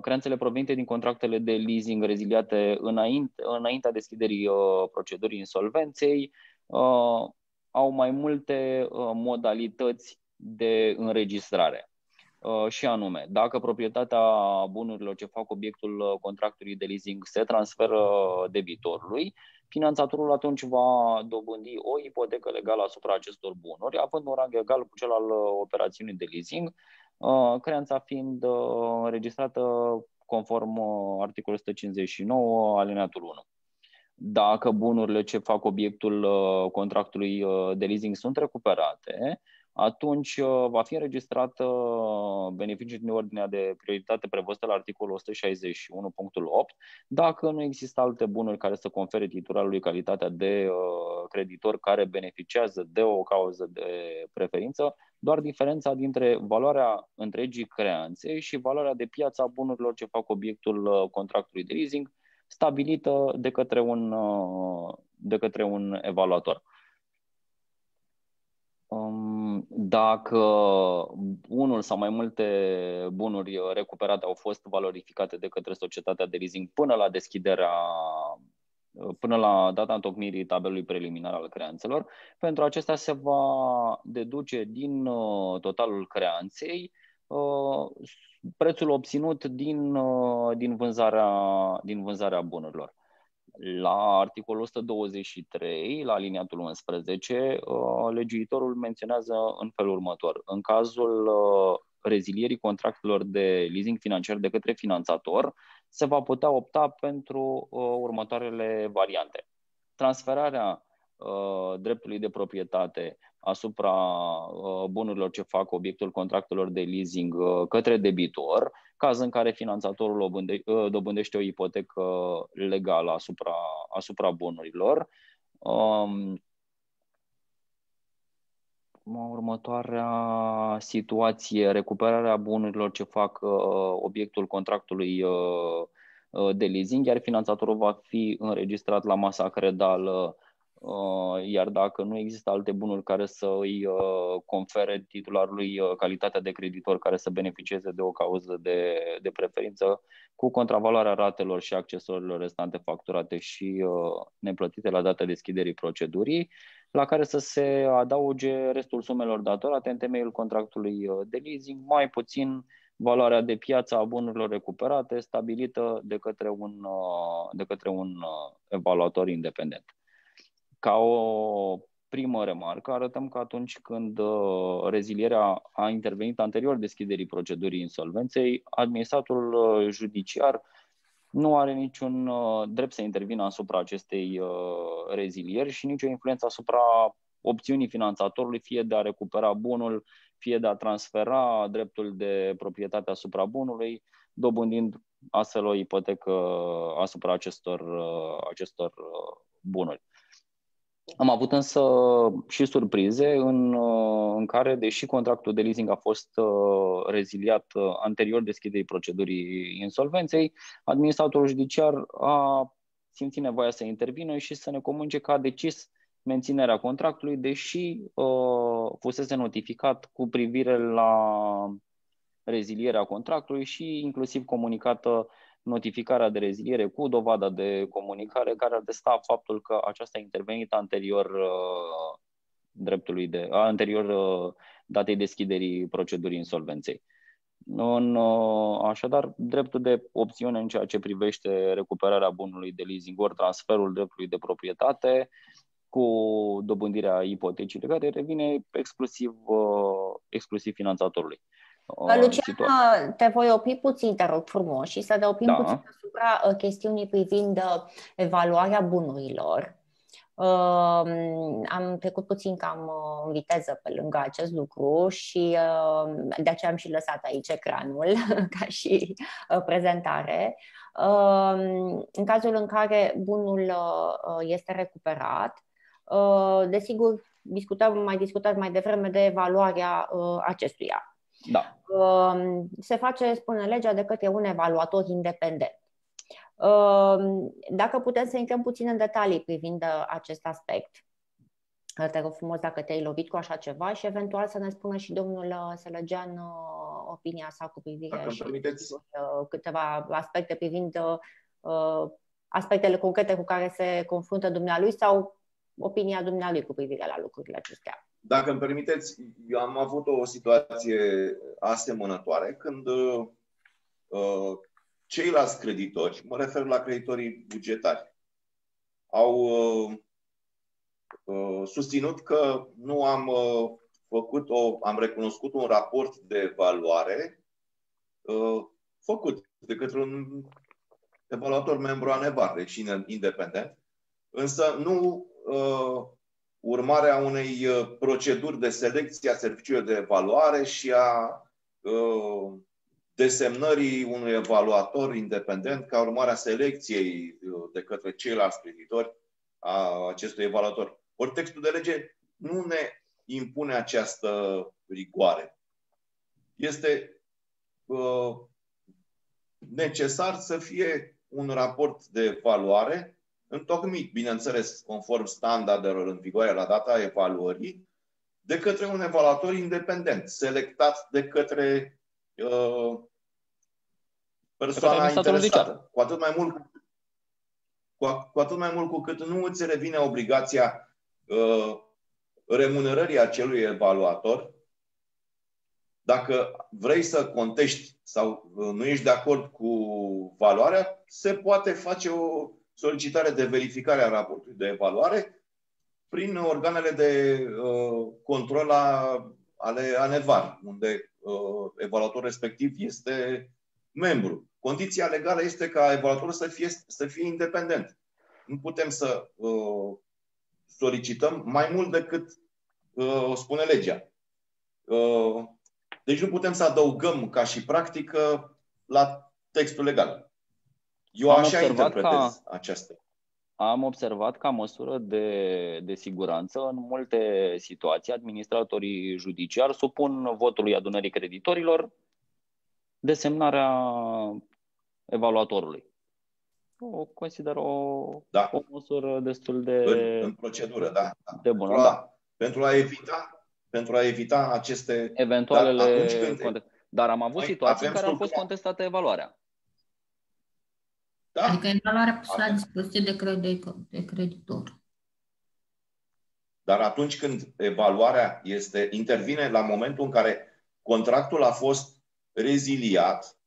creanțele provenite din contractele de leasing reziliate înainte, înaintea deschiderii procedurii insolvenței au mai multe modalități de înregistrare. Și anume, dacă proprietatea bunurilor ce fac obiectul contractului de leasing se transferă debitorului, finanțatorul atunci va dobândi o ipotecă legală asupra acestor bunuri, având un rang egal cu cel al operațiunii de leasing, creanța fiind înregistrată conform articolul o sută cincizeci și nouă alineatul unu. Dacă bunurile ce fac obiectul contractului de leasing sunt recuperate, atunci va fi înregistrat beneficiul din ordinea de prioritate prevăzută la articolul o sută șaizeci și unu punct opt, dacă nu există alte bunuri care să confere titularului calitatea de creditor care beneficiază de o cauză de preferință, doar diferența dintre valoarea întregii creanțe și valoarea de piață a bunurilor ce fac obiectul contractului de leasing, stabilită de către un, de către un evaluator. Dacă unul sau mai multe bunuri recuperate au fost valorificate de către societatea de leasing până la deschiderea, până la data întocmirii tabelului preliminar al creanțelor, pentru acestea se va deduce din totalul creanței prețul obținut din, din, vânzarea, din vânzarea bunurilor. La articolul o sută douăzeci și trei, la aliniatul unsprezece, legiuitorul menționează în felul următor. În cazul rezilierii contractelor de leasing financiar de către finanțator, se va putea opta pentru următoarele variante. Transferarea dreptului de proprietate asupra bunurilor ce fac obiectul contractelor de leasing către debitor, caz în care finanțatorul dobândește o ipotecă legală asupra, asupra bunurilor. Următoarea situație, recuperarea bunurilor ce fac obiectul contractului de leasing, iar finanțatorul va fi înregistrat la masa credală iar dacă nu există alte bunuri care să îi confere titularului calitatea de creditor care să beneficieze de o cauză de, de preferință, cu contravaloarea ratelor și accesorilor restante facturate și neplătite la data deschiderii procedurii, la care să se adauge restul sumelor datorate în temeiul contractului de leasing, mai puțin valoarea de piață a bunurilor recuperate stabilită de către un, de către un evaluator independent. Ca o primă remarcă, arătăm că atunci când rezilierea a intervenit anterior deschiderii procedurii insolvenței, administratorul judiciar nu are niciun drept să intervină asupra acestei rezilieri și nicio influență asupra opțiunii finanțatorului, fie de a recupera bunul, fie de a transfera dreptul de proprietate asupra bunului, dobândind astfel o ipotecă asupra acestor, acestor bunuri. Am avut însă și surprize în, în care, deși contractul de leasing a fost reziliat anterior deschiderii procedurii insolvenței, administratorul judiciar a simțit nevoia să intervină și să ne comunice că a decis menținerea contractului, deși uh, fusese notificat cu privire la rezilierea contractului și inclusiv comunicată notificarea de reziliere cu dovada de comunicare care atesta faptul că aceasta a intervenit anterior uh, dreptului de anterior uh, datei deschiderii procedurii insolvenței. În, uh, așadar, dreptul de opțiune în ceea ce privește recuperarea bunului de leasing ori transferul dreptului de proprietate cu dobândirea ipotecii legate revine exclusiv, uh, exclusiv finanțatorului. Uh, Lucian, te voi opri puțin, te rog frumos, și să te oprim da. puțin asupra chestiunii privind evaluarea bunurilor. Uh, am trecut puțin cam în viteză pe lângă acest lucru și uh, de aceea am și lăsat aici ecranul ca și uh, prezentare. Uh, în cazul în care bunul uh, este recuperat, desigur, discutăm, mai discutat mai devreme de evaluarea uh, acestuia. Da. Uh, se face, spune legea, de către un evaluator independent. Uh, dacă putem să intrăm puțin în detalii privind acest aspect, te rog frumos dacă te-ai lovit cu așa ceva și eventual să ne spună și domnul Sălăgean uh, opinia sa cu privire dacă și uh, câteva aspecte privind uh, aspectele concrete cu care se confruntă dumnealui sau opinia dumnealui cu privire la lucrurile acestea. Dacă îmi permiteți, eu am avut o situație asemănătoare când uh, ceilalți creditori, mă refer la creditorii bugetari, au uh, uh, susținut că nu am uh, făcut o, am recunoscut un raport de evaluare uh, făcut de către un evaluator membru ANEVAR, deci independent, însă nu urmarea unei proceduri de selecție a serviciilor de evaluare și a desemnării unui evaluator independent ca urmare a selecției de către ceilalți creditori a acestui evaluator. Ori textul de lege nu ne impune această rigoare. Este necesar să fie un raport de evaluare întocmit, bineînțeles, conform standardelor în vigoare la data evaluării, de către un evaluator independent, selectat de către uh, persoana de către interesată. Cu atât, mai mult, cu, cu atât mai mult cu cât nu îți revine obligația uh, remunerării acelui evaluator, dacă vrei să contești sau nu ești de acord cu valoarea, se poate face o solicitare de verificare a raportului de evaluare prin organele de uh, control a, ale ANEVAR, unde uh, evaluatorul respectiv este membru. Condiția legală este ca evaluatorul să fie, să fie independent. Nu putem să uh, solicităm mai mult decât uh, o spune legea. Uh, deci nu putem să adăugăm ca și practică la textul legal. Eu am așa interpretez ca, aceasta. Am observat ca măsură de, de siguranță, în multe situații, administratorii judiciari supun votului adunării creditorilor desemnarea evaluatorului. o consider o, da. o măsură destul de în, în procedură, da. da. De bună, pentru, da. a, pentru a evita pentru a evita aceste eventualele dar, când, dar am avut situații în care a fost contestată evaluarea. Da. Adică evaluarea pusă la dispoziție de, cred, de creditor. Dar atunci când evaluarea este, intervine la momentul în care contractul a fost reziliat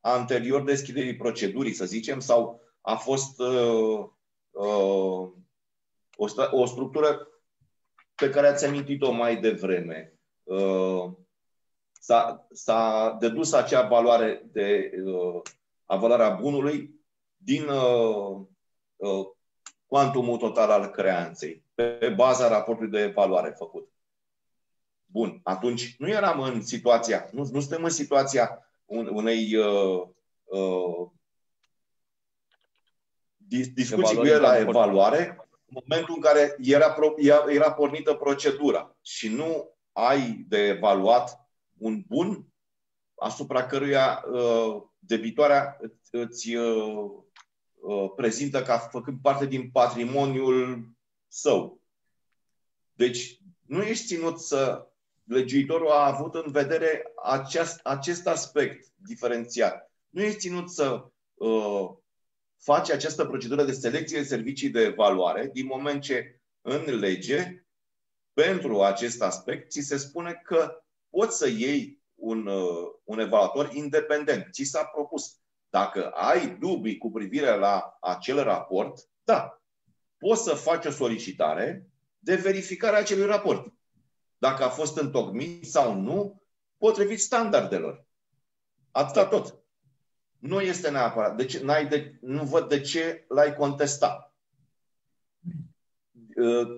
anterior deschiderii procedurii, să zicem, sau a fost uh, uh, o, o structură pe care ați amintit-o mai devreme. Uh, S-a dedus acea valoare de uh, avalarea bunului din uh, uh, cuantumul total al creanței, pe baza raportului de evaluare făcut. Bun, atunci nu eram în situația, nu, nu suntem în situația unei uh, uh, discuții cu el la evaluare, în momentul în care era, era pornită procedura și nu ai de evaluat un bun asupra căruia uh, debitoarea îți uh, uh, prezintă ca făcând parte din patrimoniul său. Deci nu ești ținut să... Legiuitorul a avut în vedere aceast, acest aspect diferențiat. Nu ești ținut să uh, faci această procedură de selecție de servicii de evaluare, din moment ce în lege, pentru acest aspect, ți se spune că poți să iei un, uh, un evaluator independent. Ți s-a propus. Dacă ai dubii cu privire la acel raport, da, poți să faci o solicitare de verificare a acelui raport. Dacă a fost întocmit sau nu, potrivit standardelor. Atâta tot. Nu este neapărat. Deci, n-ai de, nu văd de ce l-ai contestat.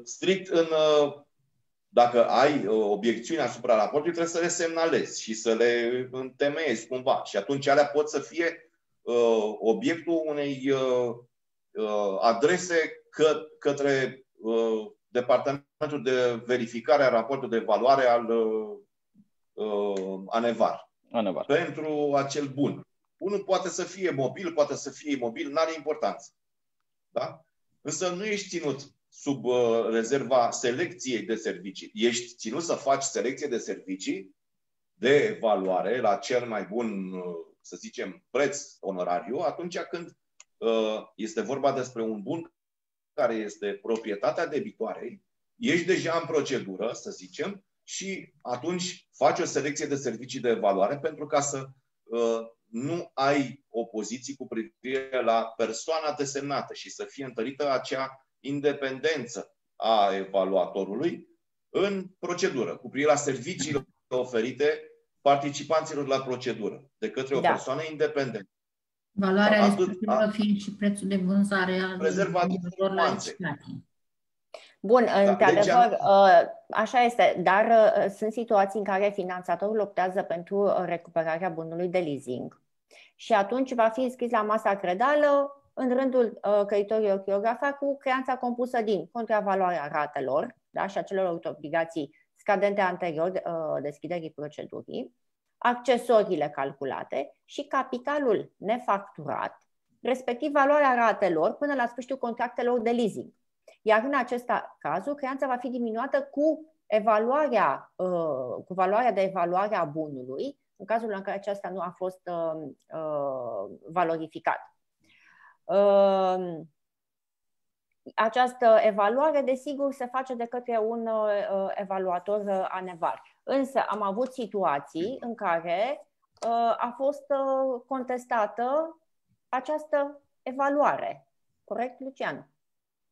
Strict în... Dacă ai obiecțiuni asupra raportului, trebuie să le semnalezi și să le întemeiezi cumva. Și atunci alea pot să fie obiectul unei adrese că, către... Departamentul de verificare a raportului de evaluare al uh, ANEVAR. ANEVAR. Pentru acel bun. Unul poate să fie mobil, poate să fie imobil, nu are importanță. Da? Însă nu ești ținut sub uh, rezerva selecției de servicii. Ești ținut să faci selecție de servicii de evaluare la cel mai bun, uh, să zicem, preț onorariu, atunci când uh, este vorba despre un bun care este proprietatea debitoarei, ești deja în procedură, să zicem, și atunci faci o selecție de servicii de evaluare pentru ca să uh, nu ai opoziții cu privire la persoana desemnată și să fie întărită acea independență a evaluatorului în procedură, cu privire la serviciile oferite participanților la procedură, de către o da. persoană independentă. Valoarea respectivă fiind și prețul de vânzare al rezervatelor la licitații. Bun, da, într-adevăr, așa este, dar sunt situații în care finanțatorul optează pentru recuperarea bunului de leasing și atunci va fi înscris la masa credală în rândul creditorilor chirografari cu creanța compusă din contravaloarea ratelor, da, și acelor obligații scadente anterior deschiderii procedurii, accesoriile calculate și capitalul nefacturat, respectiv valoarea ratelor până la sfârșitul contractelor de leasing. Iar în acest caz, creanța va fi diminuată cu, evaluarea, cu valoarea de evaluare a bunului, în cazul în care aceasta nu a fost valorificată. Această evaluare, desigur, se face de către un evaluator ANEVAR. Însă am avut situații în care uh, a fost uh, contestată această evaluare. Corect, Lucian?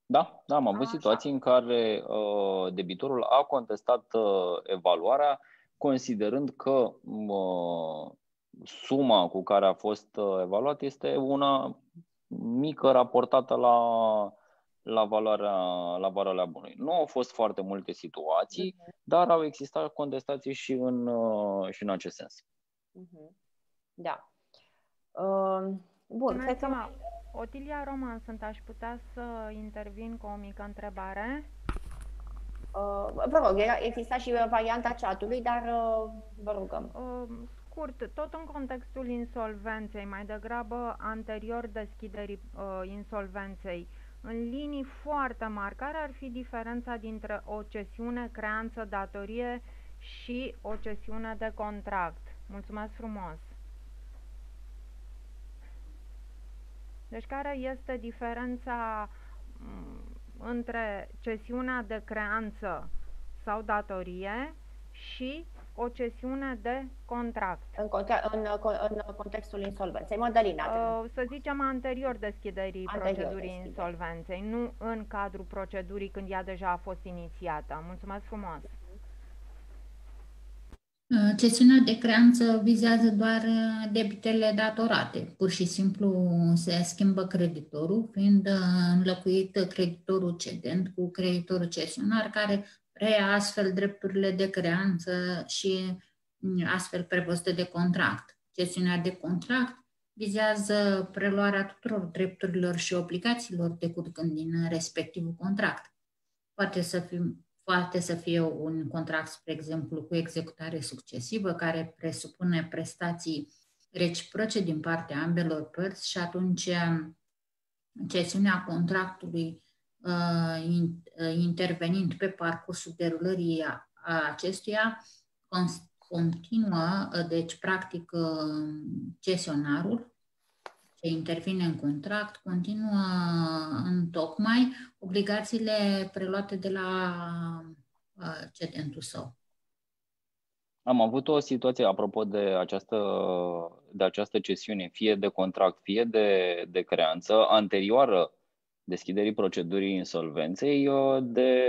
Da, da am avut Așa. situații în care uh, debitorul a contestat uh, evaluarea, considerând că uh, suma cu care a fost uh, evaluat este una mică raportată la, la valoarea, la valoarea bunului. Nu au fost foarte multe situații, uh-huh. dar au existat contestații și în, uh, și în acest sens. Uh-huh. Da. Uh, bun, cred că... Otilia Roman, sunt, aș putea să intervin cu o mică întrebare? Uh, vă rog, era, exista și varianta chat-ului, dar uh, vă rugăm. Uh, scurt, tot în contextul insolvenței, mai degrabă anterior deschiderii uh, insolvenței, în linii foarte mari, care ar fi diferența dintre o cesiune, creanță, datorie și o cesiune de contract? Mulțumesc frumos! Deci care este diferența între cesiunea de creanță sau datorie și o cesiune de contract? În, contra în, în contextul insolvenței. Mădălina, uh, să zicem anterior deschiderii anterior procedurii deschidere. insolvenței, nu în cadrul procedurii când ea deja a fost inițiată. Mulțumesc frumos! Cesiunea de creanță vizează doar debitele datorate. Pur și simplu se schimbă creditorul, fiind înlocuit creditorul cedent cu creditorul cesionar, care preia astfel drepturile de creanță și astfel prevăzute de contract. Cesiunea de contract vizează preluarea tuturor drepturilor și obligațiilor decurgând din respectivul contract. Poate să fie Poate să fie un contract, spre exemplu, cu executare succesivă, care presupune prestații reciproce din partea ambelor părți și atunci cesiunea contractului intervenind pe parcursul derulării acestuia continuă, deci practic cesionarul ce intervine în contract, continuă întocmai obligațiile preluate de la cedentul său. Am avut o situație, apropo de această, de această cesiune, fie de contract, fie de, de creanță, anterioară deschiderii procedurii insolvenței, de,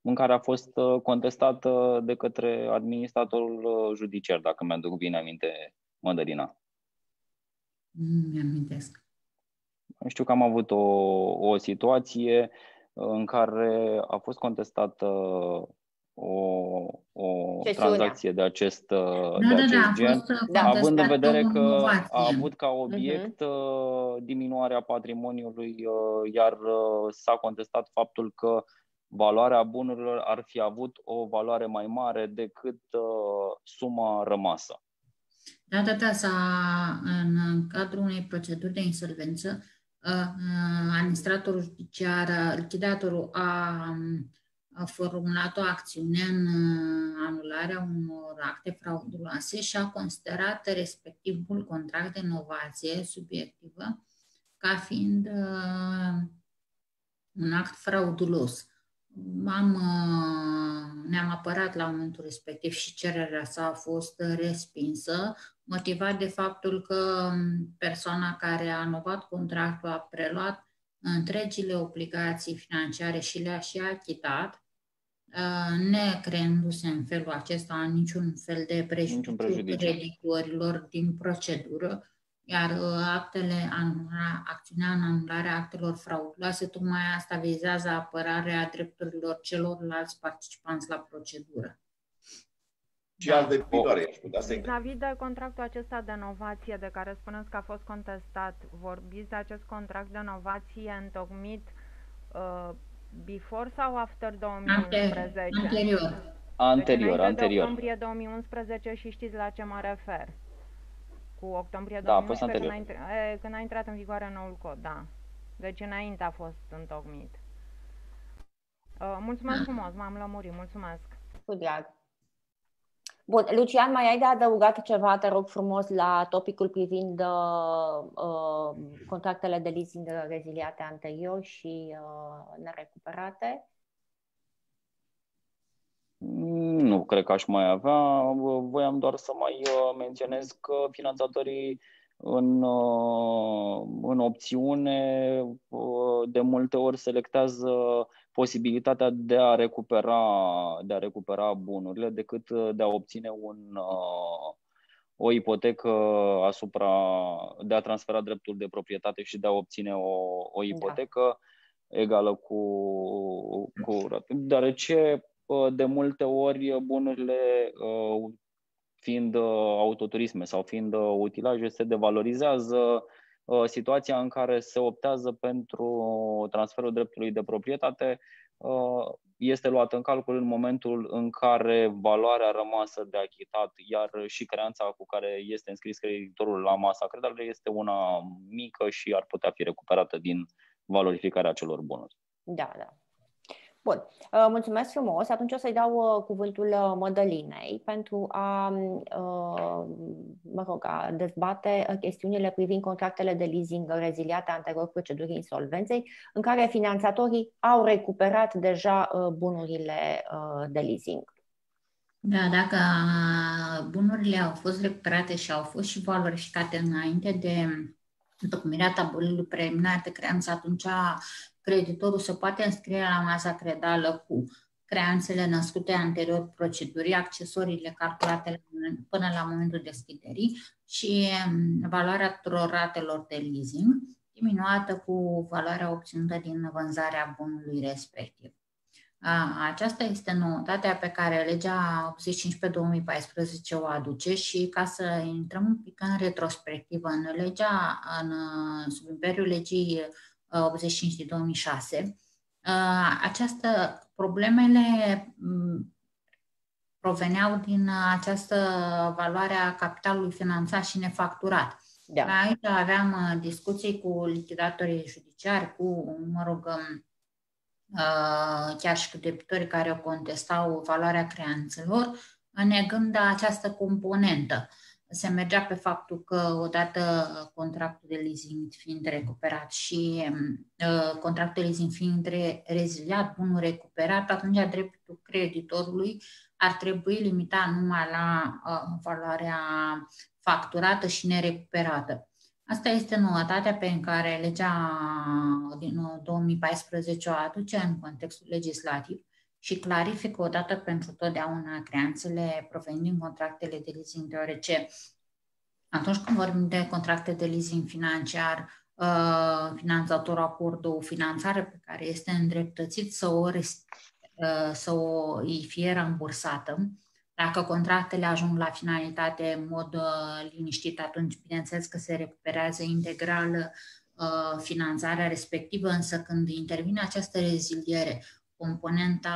în care a fost contestată de către administratorul judiciar, dacă mi-aduc bine aminte, Mădălina. Mi-amintesc. Știu că am avut o, o situație în care a fost contestată o, o tranzacție de acest, da, de acest da, gen, da, având în vedere că a avut ca obiect uh-huh. diminuarea patrimoniului, iar s-a contestat faptul că valoarea bunurilor ar fi avut o valoare mai mare decât suma rămasă. Da, da, da, în cadrul unei proceduri de insolvență, administratorul judiciar, lichidatorul a formulat o acțiune în anularea unor acte frauduloase și a considerat respectivul contract de inovație subiectivă ca fiind un act fraudulos. Am, ne-am apărat la momentul respectiv și cererea sa a fost respinsă, motivat de faptul că persoana care a anovat contractul a preluat întregile obligații financiare și le-a și achitat, necreându-se în felul acesta niciun fel de prejudiciu creditorilor din procedură, iar actele, anula, acțiunea în anularea actelor frauduloase, tocmai asta vizează apărarea drepturilor celorlalți participanți la procedură. Și da. Alte viitoare. Vis-a-vis de contractul acesta de novație de care spuneți că a fost contestat, vorbiți de acest contract de novație întocmit uh, before sau after două mii unsprezece? Anterior. Anterior, deci, anterior. octombrie două mii unsprezece și știți la ce mă refer. Cu octombrie două mii unsprezece, da, când, a, când a intrat în vigoare noul cod, da. Deci înainte a fost întocmit. Uh, mulțumesc frumos, m-am lămurit, mulțumesc. Cu drag. Bun, Lucian, mai ai de adăugat ceva, te rog frumos, la topicul privind uh, contractele de leasing reziliate anterior și uh, nerecuperate? Nu cred că aș mai avea. Voiam doar să mai menționez că finanțatorii în, în opțiune de multe ori selectează posibilitatea de a recupera, de a recupera bunurile decât de a obține un, o ipotecă asupra, de a transfera dreptul de proprietate și de a obține o, o ipotecă da. egală cu, cu deoarece de multe ori bunurile, fiind autoturisme sau fiind utilaje, se devalorizează, situația în care se optează pentru transferul dreptului de proprietate este luată în calcul în momentul în care valoarea rămasă de achitat, iar și creanța cu care este înscris creditorul la masa crederilor este una mică și ar putea fi recuperată din valorificarea acelor bunuri. Da, da. Bun, mulțumesc frumos. Atunci o să-i dau cuvântul Mădălinei pentru a, mă rog, a dezbate chestiunile privind contractele de leasing reziliate anterior procedurii insolvenței, în care finanțatorii au recuperat deja bunurile de leasing. Da, dacă bunurile au fost recuperate și au fost și valorificate înainte de întocmirea tabelului preliminar de creanță, atunci creditorul se poate înscrie la masa credală cu creanțele născute anterior procedurii, accesoriile calculate până la momentul deschiderii și valoarea tuturor ratelor de leasing, diminuată cu valoarea obținută din vânzarea bunului respectiv. Aceasta este noutatea pe care legea optzeci și cinci pe două mii paisprezece o aduce și, ca să intrăm un pic în retrospectivă, în legea, în sub imperiul legii optzeci și cinci din două mii șase, această, problemele proveneau din această valoare a capitalului finanțat și nefacturat. Da. Aici aveam discuții cu lichidatorii judiciari, cu, mă rog, chiar și cu debitorii care o contestau valoarea creanțelor, negând această componentă. Se mergea pe faptul că odată contractul de leasing fiind recuperat și uh, contractul de leasing fiind reziliat, bunul recuperat, atunci dreptul creditorului ar trebui limitat numai la uh, valoarea facturată și nerecuperată. Asta este noutatea pe care legea din două mii paisprezece o aduce în contextul legislativ și clarifică odată pentru totdeauna creanțele provenind din contractele de leasing, deoarece atunci când vorbim de contracte de leasing financiar, finanțatorul acordă o finanțare pe care este îndreptățit să o, să o îi fie rambursată. Dacă contractele ajung la finalitate în mod liniștit, atunci bineînțeles că se recuperează integral finanțarea respectivă, însă când intervine această reziliere, componenta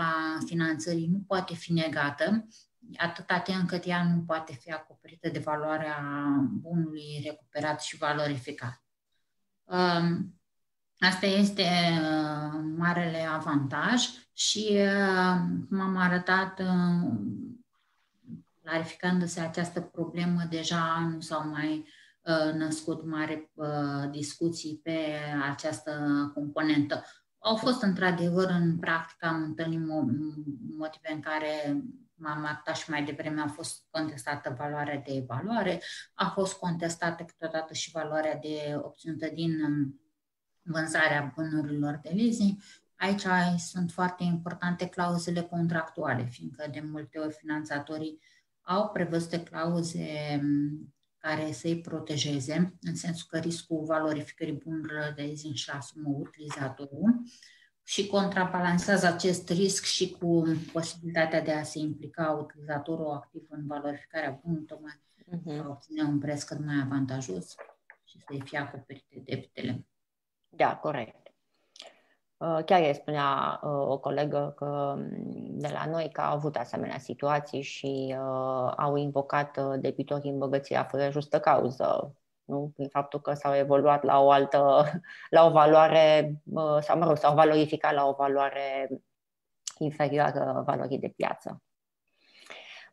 finanțării nu poate fi negată, atâta timp cât ea nu poate fi acoperită de valoarea bunului recuperat și valorificat. Asta este marele avantaj și, cum am arătat, clarificându-se această problemă, deja nu s-au mai născut mari discuții pe această componentă. Au fost, într-adevăr, în practică, am întâlnit motive în care m-am arătat și mai devreme, a fost contestată valoarea de evaluare, a fost contestată câteodată și valoarea de obținută din vânzarea bunurilor de leasing. Aici sunt foarte importante clauzele contractuale, fiindcă de multe ori finanțatorii au prevăzute clauze care să-i protejeze, în sensul că riscul valorificării bunurilor de leasing și asumă utilizatorul și contrabalansează acest risc și cu posibilitatea de a se implica utilizatorul activ în valorificarea bunului, tocmai uh-huh. să obține un preț cât mai avantajos și să-i fie acoperite debitele. Da, corect. Chiar îi spunea o colegă că de la noi că au avut asemenea situații și uh, au invocat debitorii îmbogățirea fără justă cauză, nu? Prin faptul că s-au evoluat la o altă, la o valoare, uh, sau mă rog, s-au valorificat la o valoare inferioară valorii de piață.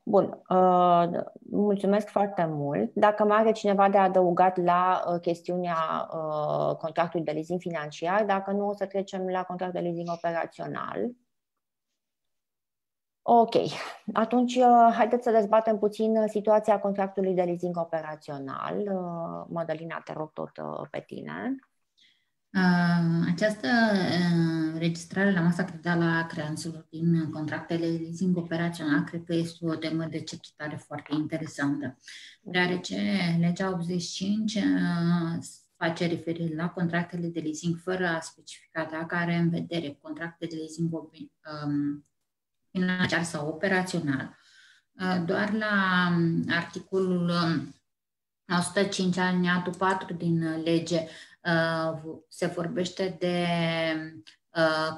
Bun, uh, mulțumesc foarte mult. Dacă mai are cineva de adăugat la uh, chestiunea uh, contractului de leasing financiar, dacă nu, o să trecem la contractul de leasing operațional. Ok, atunci uh, haideți să dezbatem puțin situația contractului de leasing operațional. Uh, Mădălina, te rog tot uh, pe tine. Uh, această înregistrare uh, la masa credală a creanțelor din contractele de leasing operațional cred că este o temă de cercetare foarte interesantă, deoarece legea optzeci și cinci uh, face referire la contractele de leasing fără a specifica dacă are în vedere contracte de leasing um, financiar sau operațional. Uh, doar la um, articolul um, o sută cinci alineatul patru din lege se vorbește de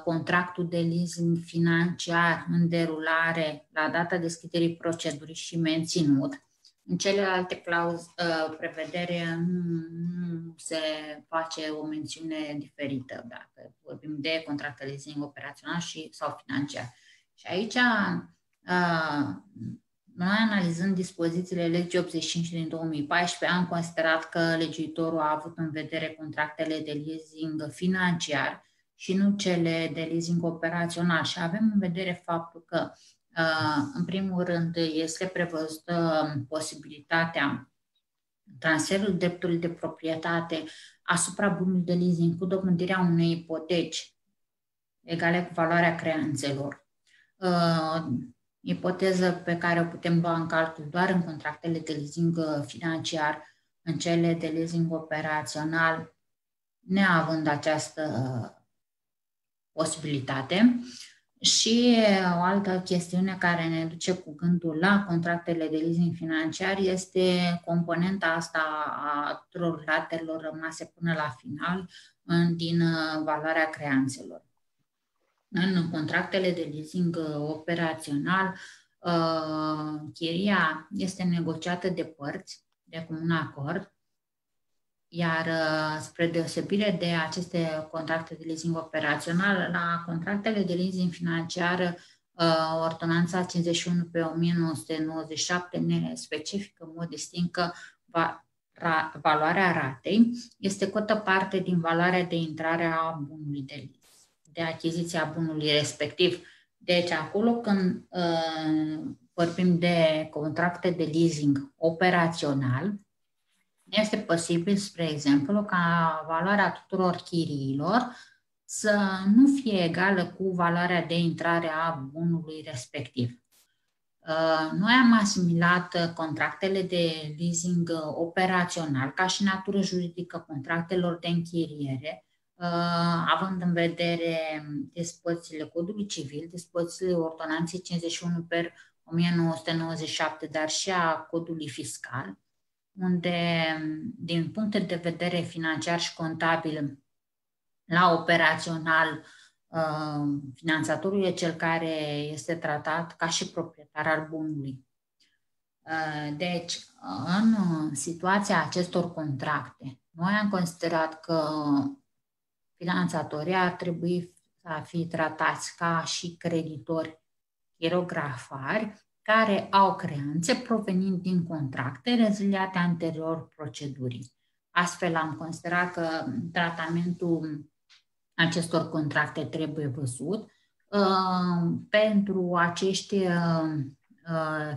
contractul de leasing financiar în derulare la data deschiderii procedurii și menținut. În celelalte clauze, prevedere nu se face o mențiune diferită dacă vorbim de contract de leasing operațional și, sau financiar. Și aici, noi analizând dispozițiile legii optzeci și cinci din două mii paisprezece, am considerat că legiuitorul a avut în vedere contractele de leasing financiar și nu cele de leasing operațional. Și avem în vedere faptul că, în primul rând, este prevăzută posibilitatea transferului dreptului de proprietate asupra bunului de leasing cu dobândirea unei ipoteci egale cu valoarea creanțelor. Ipoteză pe care o putem lua în calcul doar în contractele de leasing financiar, în cele de leasing operațional, neavând această posibilitate. Și o altă chestiune care ne duce cu gândul la contractele de leasing financiar este componenta asta a tuturor ratelor rămase până la final din valoarea creanțelor. În contractele de leasing operațional, chiria este negociată de părți, de comun acord, iar spre deosebire de aceste contracte de leasing operațional, la contractele de leasing financiar, Ordonanța cincizeci și unu pe o mie nouă sute nouăzeci și șapte ne specifică în mod distinct că valoarea ratei este cotă parte din valoarea de intrare a bunului de leasing, de achiziția bunului respectiv. Deci acolo când uh, vorbim de contracte de leasing operațional, este posibil, spre exemplu, ca valoarea tuturor chiriilor să nu fie egală cu valoarea de intrare a bunului respectiv. Uh, noi am asimilat contractele de leasing operațional ca și natură juridică contractelor de închiriere, având în vedere dispozițiile Codului Civil, dispozițiile Ordonanței cincizeci și unu pe o mie nouă sute nouăzeci și șapte, dar și a Codului Fiscal, unde, din punct de vedere financiar și contabil, la operațional, finanțatorul e cel care este tratat ca și proprietar al bunului. Deci, în situația acestor contracte, noi am considerat că finanțatorii ar trebui să fie tratați ca și creditori chirografari care au creanțe provenind din contracte reziliate anterior procedurii. Astfel am considerat că tratamentul acestor contracte trebuie văzut. Pentru acești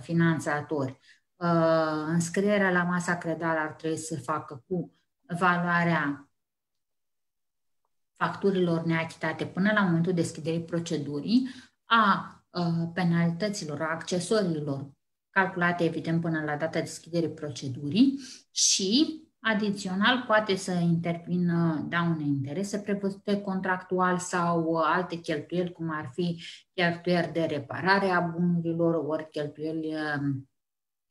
finanțatori, înscrierea la masa credală ar trebui să se facă cu valoarea facturilor neachitate până la momentul deschiderii procedurii, a penalităților, a accesoriilor calculate, evident, până la data deschiderii procedurii și, adițional, poate să intervină daune interese prevăzute contractual sau alte cheltuieli, cum ar fi cheltuieli de reparare a bunurilor, ori cheltuieli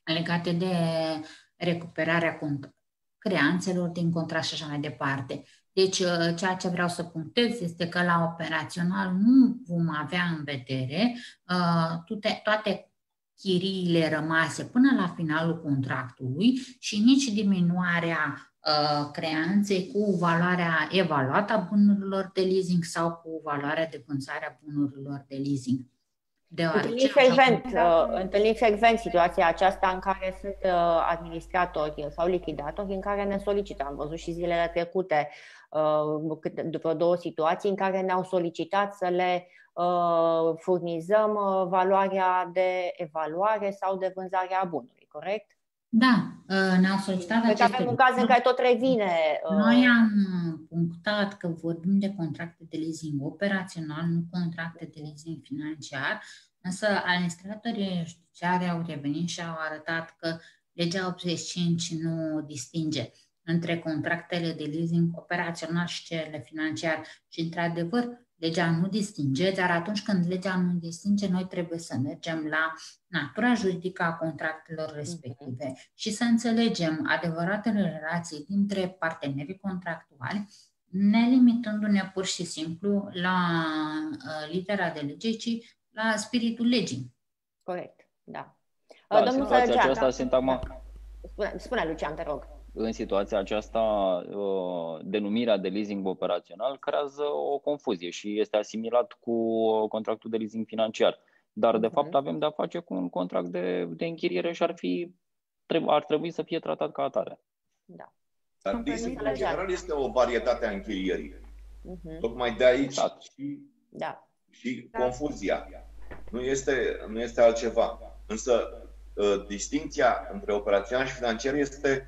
legate de recuperarea creanțelor din contract și așa mai departe. Deci, ceea ce vreau să punctez este că la operațional nu vom avea în vedere uh, toate chiriile rămase până la finalul contractului și nici diminuarea uh, creanței cu valoarea evaluată a bunurilor de leasing sau cu valoarea de vânzare a bunurilor de leasing. Întâlnim frecvent, întâlnim frecvent situația aceasta în care sunt administratori sau lichidatori în care ne solicită. Am văzut și zilele trecute după două situații în care ne-au solicitat să le furnizăm valoarea de evaluare sau de vânzare a bunului, corect? Da, ne-au solicitat deci aceste avem un caz în care tot revine. Noi am punctat că vorbim de contracte de leasing operațional, nu contracte de leasing financiar, însă administratorii judiciari au revenit și au arătat că legea optzeci și cinci nu distinge între contractele de leasing operațional și cele financiar și, într-adevăr, legea nu distinge, dar atunci când legea nu distinge, noi trebuie să mergem la natura juridică a contractelor respective și să înțelegem adevăratele relații dintre partenerii contractuali ne limitându-ne pur și simplu la uh, litera de lege, ci la spiritul legii. Corect, da. Da, Domnul în situația aceasta, da? Sintagma... Spune, spune, Lucian, te rog. În situația aceasta, denumirea de leasing operațional creează o confuzie și este asimilat cu contractul de leasing financiar. Dar, de fapt, avem de-a face cu un contract de, de închiriere și ar, fi, ar trebui să fie tratat ca atare. Da. Dar leasing, în general, este o varietate a închirierii. Uh-huh. Tocmai de aici exact. și, da. și da. confuzia. Nu este, nu este altceva. Însă, distincția între operațional și financiar este,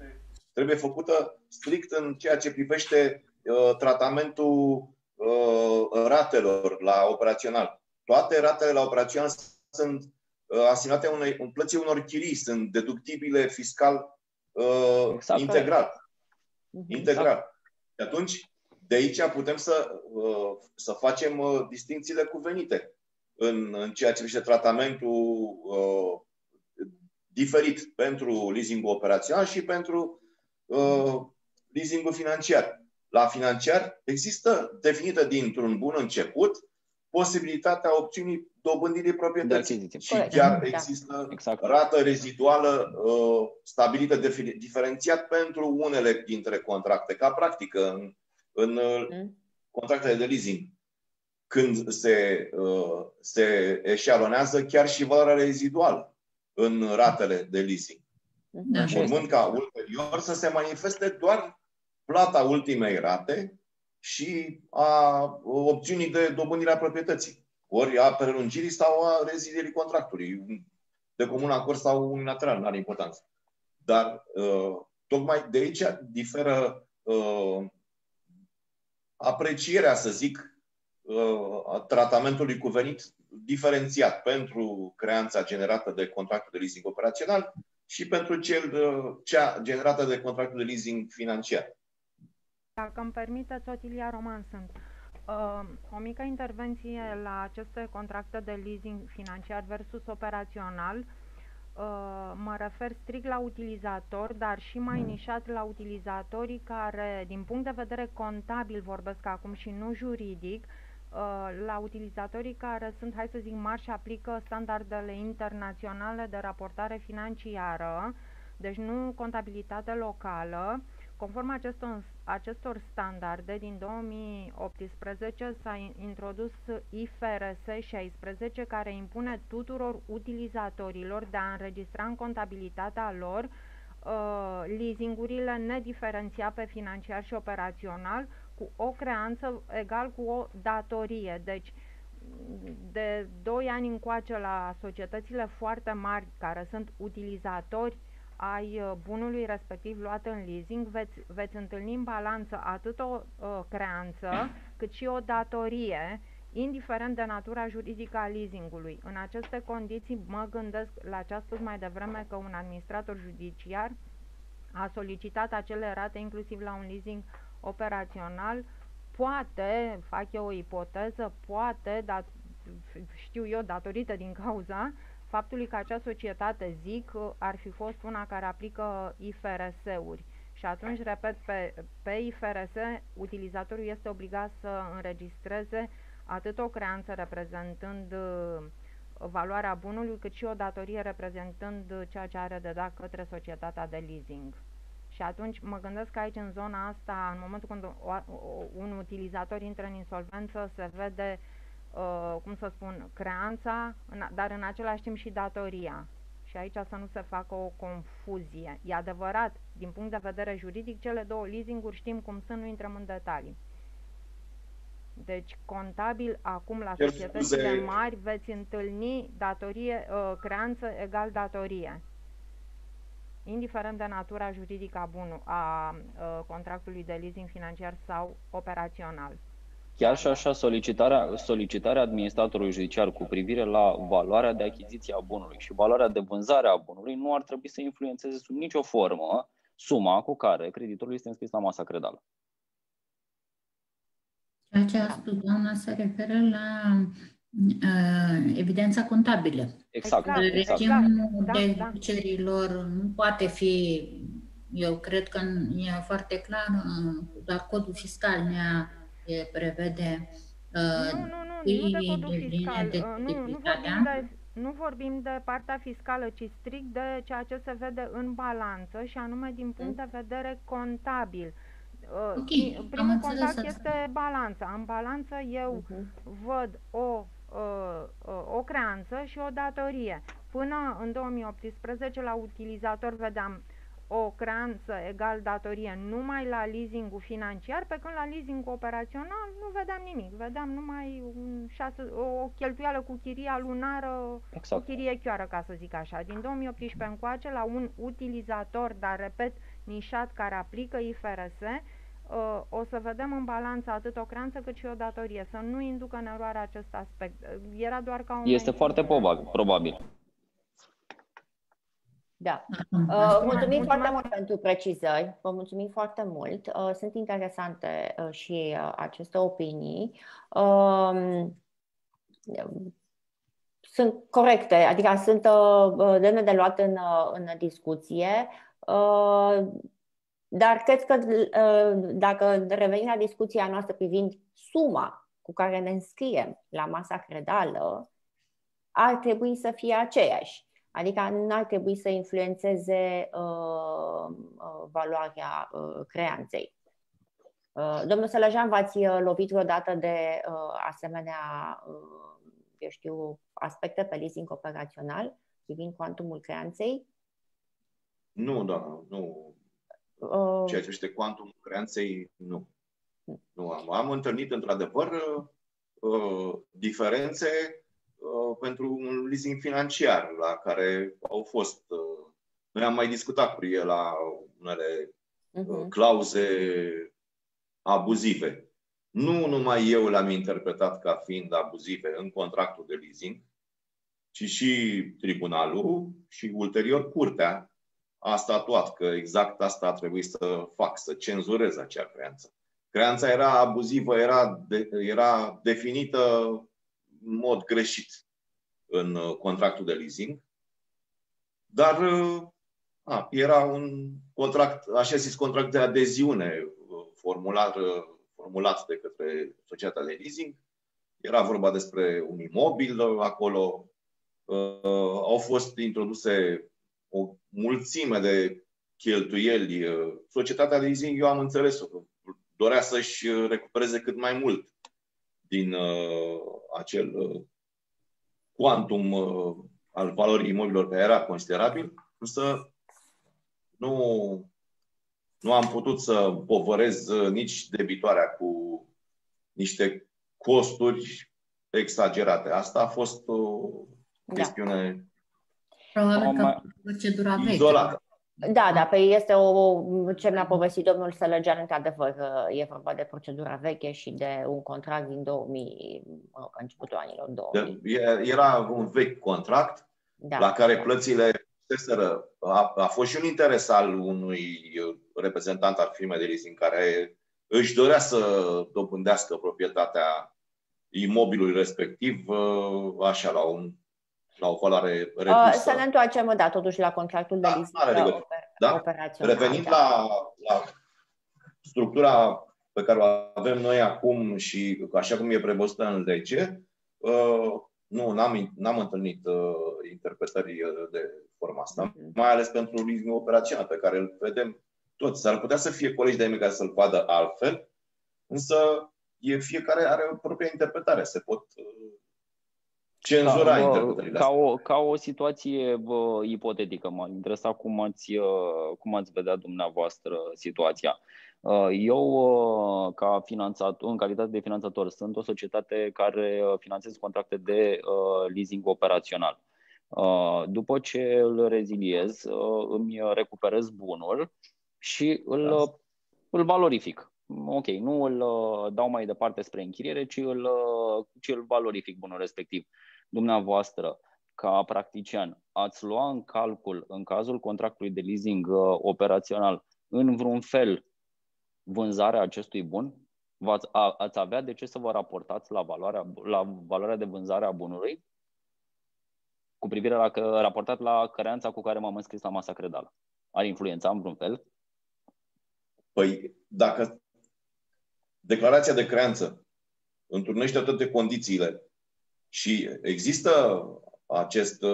trebuie făcută strict în ceea ce privește uh, tratamentul uh, ratelor la operațional. Toate ratele la operațional sunt uh, asimilate unei, în plății unor chirii, sunt deductibile fiscal uh, exact. integral. integral. Exact. Și atunci, de aici putem să, uh, să facem uh, distincțiile cuvenite în, în ceea ce privește tratamentul uh, diferit pentru leasing-ul operațional și pentru uh, leasing-ul financiar. La financiar există definită dintr-un bun început posibilitatea opțiunii dobândirii proprietății. Da, și chiar da. există exact. rată reziduală uh, stabilită diferențiat pentru unele dintre contracte, ca practică în, în mm. contractele de leasing. Când se, uh, se eșalonează chiar și valoarea reziduală în ratele de leasing. Da, urmând ca ulterior să se manifeste doar plata ultimei rate și a opțiunii de dobândire a proprietății, ori a prelungirii sau a rezilierii contractului, de comun acord sau unilateral, nu are importanță. Dar tocmai de aici diferă aprecierea, să zic, a tratamentului cuvenit diferențiat pentru creanța generată de contractul de leasing operațional și pentru cel, cea generată de contractul de leasing financiar. Dacă îmi permiteți, Otilia Roman sunt. O mică intervenție la aceste contracte de leasing financiar versus operațional. Mă refer strict la utilizator, dar și mai nișat la utilizatorii care, din punct de vedere contabil vorbesc acum și nu juridic, la utilizatorii care sunt, hai să zic, mari și aplică standardele internaționale de raportare financiară, deci nu contabilitate locală. Conform acestor, acestor standarde, din două mii optsprezece s-a introdus I F R S șaisprezece, care impune tuturor utilizatorilor de a înregistra în contabilitatea lor uh, leasingurile nediferențiate pe financiar și operațional, cu o creanță egal cu o datorie. Deci, de doi ani încoace la societățile foarte mari care sunt utilizatori ai bunului respectiv luat în leasing, veți, veți întâlni în balanță atât o uh, creanță cât și o datorie, indiferent de natura juridică a leasingului. În aceste condiții mă gândesc la ce a spus mai devreme că un administrator judiciar a solicitat acele rate inclusiv la un leasing operațional, poate, fac eu o ipoteză, poate, dar știu eu, datorită din cauza faptului că acea societate, zic, ar fi fost una care aplică I F R S-uri. Și atunci, repet, pe, pe I F R S, utilizatorul este obligat să înregistreze atât o creanță reprezentând valoarea bunului, cât și o datorie reprezentând ceea ce are de dat către societatea de leasing. Și atunci mă gândesc că aici, în zona asta, în momentul când un utilizator intră în insolvență, se vede, uh, cum să spun, creanța, dar în același timp și datoria. Și aici să nu se facă o confuzie. E adevărat, din punct de vedere juridic, cele două leasing-uri știm cum sunt, nu intrăm în detalii. Deci, contabil, acum, la societățile mari, veți întâlni datorie, uh, creanță egal datorie, indiferent de natura juridică a, bun, a, a contractului de leasing financiar sau operațional. Chiar și așa, solicitarea, solicitarea administratorului judiciar cu privire la valoarea de achiziție a bunului și valoarea de vânzare a bunului nu ar trebui să influențeze sub nicio formă suma cu care creditorul este înscris la masa credală. Ceea ce a spus doamna se referă la Uh, evidența contabilă. Exact. Regimul exact, exact, exact, deducerilor da, da. nu poate fi Eu cred că e foarte clar, doar codul fiscal ne prevede nu vorbim de partea fiscală, ci strict de ceea ce se vede în balanță și anume din punct de vedere contabil. Okay, primul contact este balanța. În balanță eu uh-huh. văd o, o, o creanță și o datorie. Până în două mii optsprezece la utilizator vedeam o creanță egal datorie numai la leasing-ul financiar, pe când la leasing-ul operațional nu vedeam nimic, vedeam numai un șase, o cheltuială cu chiria lunară, exact. O chirie chioară, ca să zic așa. Din două mii optsprezece încoace, la un utilizator, dar repet, nișat, care aplică I F R S, uh, o să vedem în balanță atât o creanță cât și o datorie, să nu inducă în eroare acest aspect. Era doar ca un... Este foarte probabil, probabil. Da. Uh, mulțumim foarte mult pentru precizări, vă mulțumim foarte mult. Uh, sunt interesante uh, și uh, aceste opinii. Uh, sunt corecte, adică sunt uh, demne de luat în, uh, în discuție, uh, dar cred că uh, dacă revenim la discuția noastră privind suma cu care ne înscriem la masa credală, ar trebui să fie aceeași. Adică nu ar trebui să influențeze uh, valoarea uh, creanței. Uh, domnul Sălăgean, v-ați lovit vreodată de uh, asemenea uh, eu știu, aspecte pe leasing operațional privind cuantumul creanței? Nu, doamnă, nu. Uh, Ceea ce este cuantumul creanței, nu. nu am. am întâlnit, într-adevăr, uh, diferențe pentru un leasing financiar la care au fost... Noi am mai discutat cu el la unele uh-huh. clauze abuzive. Nu numai eu le-am interpretat ca fiind abuzive în contractul de leasing, ci și tribunalul și ulterior curtea a statuat că exact asta a trebuit să fac, să cenzurez acea creanță. Creanța era abuzivă, era, de, era definită în mod greșit în contractul de leasing, dar a, era un contract, așa zis, contract de adeziune formular, formulat de către societatea de leasing. Era vorba despre un imobil acolo. Au fost introduse o mulțime de cheltuieli. Societatea de leasing, eu am înțeles-o, că dorea să-și recupereze cât mai mult din uh, acel uh, quantum uh, al valorii imobililor, care era considerabil, însă nu, nu am putut să povărez uh, nici debitoarea cu niște costuri exagerate. Asta a fost o chestiune da. izolată. Da, da, păi este o, ce mi-a povestit domnul Sălăgean, într-adevăr, e vorba de procedura veche și de un contract din două mii, începutul anilor două mii. Era un vechi contract da. la care plățile fuseseră. A, a fost și un interes al unui reprezentant al firmei de leasing care își dorea să dobândească proprietatea imobilului respectiv, așa, la un... la o valoare redusă. Să ne întoarcem, da, totuși la contractul de da, leasing oper da? operațional. Revenind da. la, la structura pe care o avem noi acum și așa cum e prevăzută în lege, nu, n-am întâlnit interpretări de forma asta, mm-hmm. mai ales pentru leasing operațional, pe care îl vedem toți. S-ar putea să fie colegi de-ai mei care să-l vadă altfel, însă e, fiecare are o propria interpretare. Se pot... Cenzura interpretările astea. Ca o, ca o situație bă, ipotetică, m-a interesat cum ați, cum ați vedea dumneavoastră situația. Eu, ca finanțat, în calitate de finanțator, sunt o societate care finanțez contracte de leasing operațional. După ce îl reziliez, îmi recuperez bunul și îl, îl valorific. Ok, nu îl dau mai departe spre închiriere, ci îl, ci îl valorific bunul respectiv. Dumneavoastră, ca practician, ați lua în calcul, în cazul contractului de leasing operațional, în vreun fel vânzarea acestui bun? V-ați, a, ați avea de ce să vă raportați la valoarea, la valoarea de vânzare a bunului cu privire la că, raportat la căreanța cu care m-am înscris la masa credală? Ar influența în vreun fel? Păi dacă declarația de creanță întrunește toate condițiile și există acest,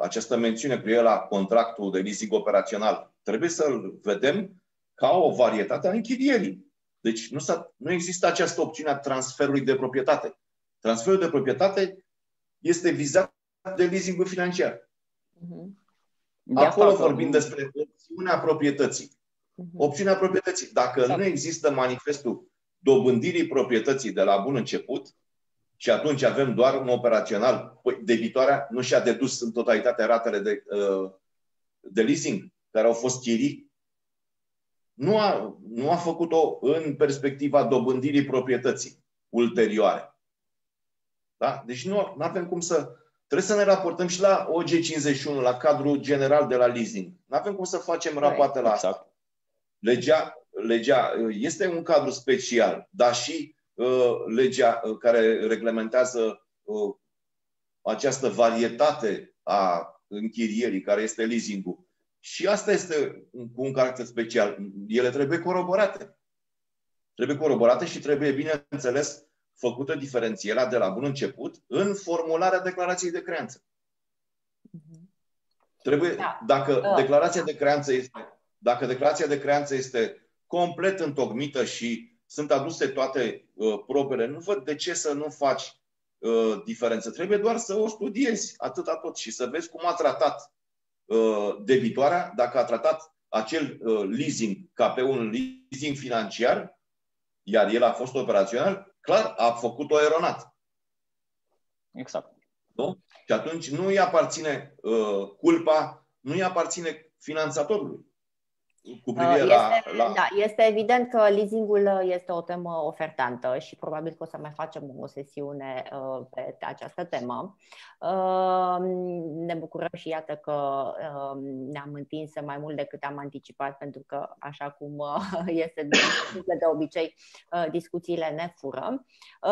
această mențiune cu el la contractul de leasing operațional, trebuie să-l vedem ca o varietate a închirierii. Deci nu, nu există această opțiune a transferului de proprietate. Transferul de proprietate este vizat de leasingul financiar. Uh-huh. Acolo de vorbim despre opțiunea proprietății. Uh-huh. Opțiunea proprietății. Dacă exact. Nu există manifestul dobândirii proprietății de la bun început și atunci avem doar un operațional, păi debitoarea nu și-a dedus în totalitate ratele de, de leasing care au fost chirii, nu a, nu a făcut-o în perspectiva dobândirii proprietății ulterioare. Da? Deci nu avem cum să... Trebuie să ne raportăm și la O G cincizeci și unu, la cadrul general de la leasing. Nu avem cum să facem rapoarte la asta. Legea, legea este un cadru special, dar și uh, legea care reglementează uh, această varietate a închirierii, care este leasing-ul. Și asta este cu un caracter special. Ele trebuie coroborate. Trebuie coroborate și trebuie, bineînțeles, făcută diferențierea de la bun început în formularea declarației de creanță. Mm-hmm. Trebuie, da. Dacă, da. Declarația de creanță este, dacă declarația de creanță este complet întocmită și sunt aduse toate uh, probele, nu văd de ce să nu faci uh, diferență. Trebuie doar să o studiezi atâta tot și să vezi cum a tratat debitoarea, dacă a tratat acel leasing ca pe un leasing financiar, iar el a fost operațional, clar a făcut-o eronat. Exact. Nu? Și atunci nu îi aparține uh, culpa, nu îi aparține finanțatorului. Cu privire este, la, la... Da, este evident că leasingul este o temă ofertantă și probabil că o să mai facem o sesiune uh, pe această temă. Uh, ne bucurăm și iată că uh, ne-am întins mai mult decât am anticipat, pentru că așa cum uh, este de, de obicei, uh, discuțiile ne fură.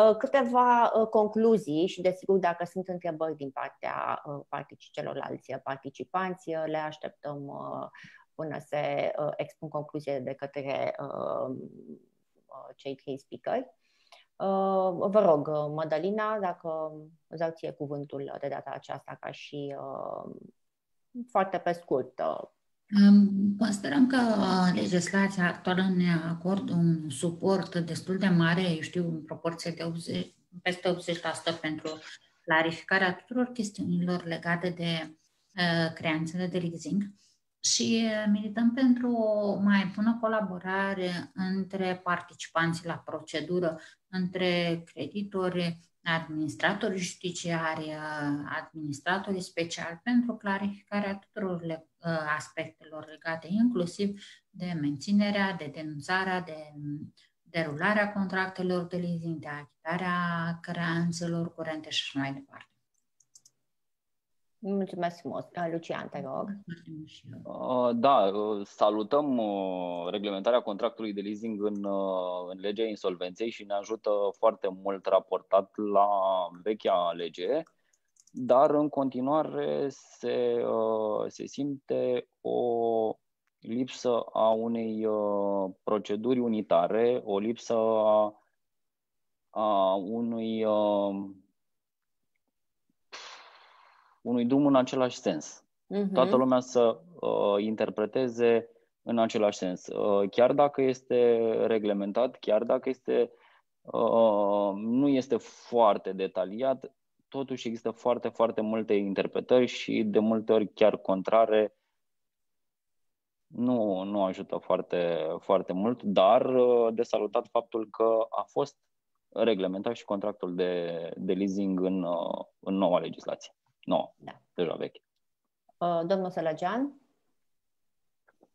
Uh, câteva uh, concluzii și desigur dacă sunt întrebări din partea uh, celorlalți participanți, uh, le așteptăm uh, până se uh, expun concluziile de către uh, cei trei speakeri. Uh, vă rog, Mădălina, dacă îți dau ție cuvântul de data aceasta, ca și uh, foarte pe scurt. Um, considerăm că legislația actuală ne acordă un suport destul de mare, eu știu, în proporție de optzeci, peste optzeci la sută pentru clarificarea tuturor chestiunilor legate de uh, creanțele de leasing. Și milităm pentru o mai bună colaborare între participanții la procedură, între creditori, administratori judiciari, administratori speciali, pentru clarificarea tuturor le, aspectelor legate, inclusiv de menținerea, de denunțarea, de derularea contractelor de leasing, de achitarea creanțelor curente și așa mai departe. Mulțumesc frumos. Lucian, te rog. Da, salutăm reglementarea contractului de leasing în, în legea insolvenței și ne ajută foarte mult raportat la vechea lege, dar în continuare se, se simte o lipsă a unei proceduri unitare, o lipsă a, a unui... unui drum în același sens. Uh-huh. Toată lumea să uh, interpreteze în același sens. Uh, chiar dacă este reglementat, chiar dacă este, uh, nu este foarte detaliat, totuși există foarte, foarte multe interpretări și de multe ori chiar contrare. Nu, nu ajută foarte, foarte mult, dar uh, de salutat faptul că a fost reglementat și contractul de, de leasing în, uh, în noua legislație. Nu, no, da. Deja vechi. Domnul Sălăgean?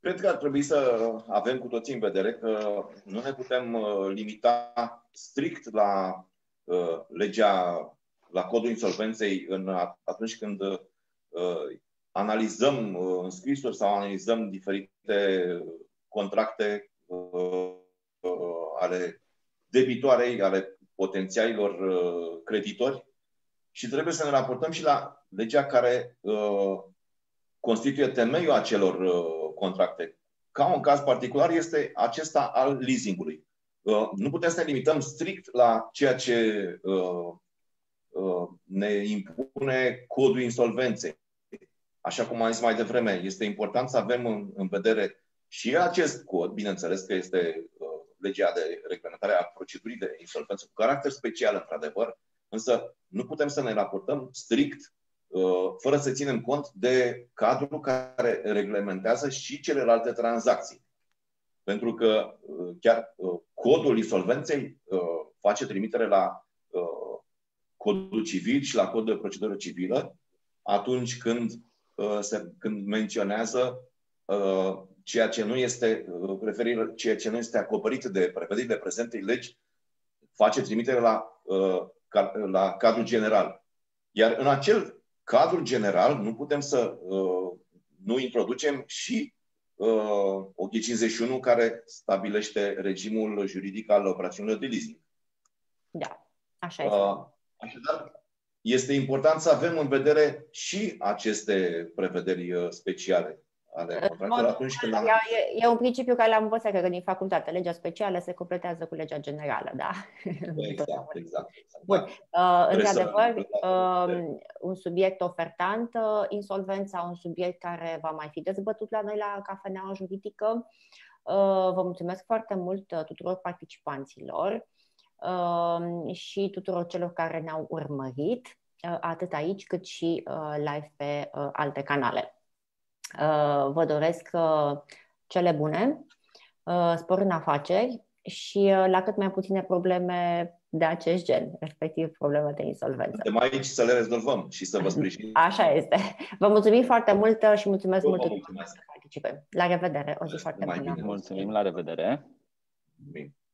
Cred că ar trebui să avem cu toții în vedere că nu ne putem limita strict la legea, la codul insolvenței în, atunci când analizăm înscrisuri sau analizăm diferite contracte ale debitoarei, ale potențialilor creditori. Și trebuie să ne raportăm și la legea care uh, constituie temeiul acelor uh, contracte. ca un caz particular, este acesta al leasingului. Nu putem să ne limităm strict la ceea ce ne impune codul insolvenței. Așa cum am zis mai devreme, este important să avem în vedere și acest cod, bineînțeles că este legea de reglementare a procedurii de insolvență cu caracter special, într-adevăr, însă nu putem să ne raportăm strict fără să ținem cont de cadrul care reglementează și celelalte tranzacții. Pentru că chiar codul insolvenței face trimitere la codul civil și la codul de procedură civilă atunci când, se, când menționează ceea ce nu este preferire, ceea ce nu este acoperit de prevederile prezentei legi, face trimitere la, la cadrul general. Iar în acel cadrul general, nu putem să uh, nu introducem și uh, O G cincizeci și unu care stabilește regimul juridic al operațiunilor de leasing. Da, așa este. Uh, așadar, este important să avem în vedere și aceste prevederi speciale ale contractelor atunci când... Am... E, e un principiu care l-am învățat, cred că din facultate. Legea specială se completează cu legea generală, da? Exact, exact. Bun. Uh, Într-adevăr, uh, un subiect ofertant, uh, insolvența, un subiect care va mai fi dezbătut la noi la Cafeneaua Juridică. Uh, vă mulțumesc foarte mult tuturor participanților uh, și tuturor celor care ne-au urmărit, uh, atât aici cât și uh, live pe uh, alte canale. Uh, vă doresc uh, cele bune, uh, spor în afaceri și uh, la cât mai puține probleme de acest gen, respectiv probleme de insolvență. Suntem aici să le rezolvăm și să vă sprijinim. Așa este. Vă mulțumim foarte mult și mulțumesc mult tuturor că participăm. La revedere, o zi foarte bună. Mulțumim, la revedere. Bine.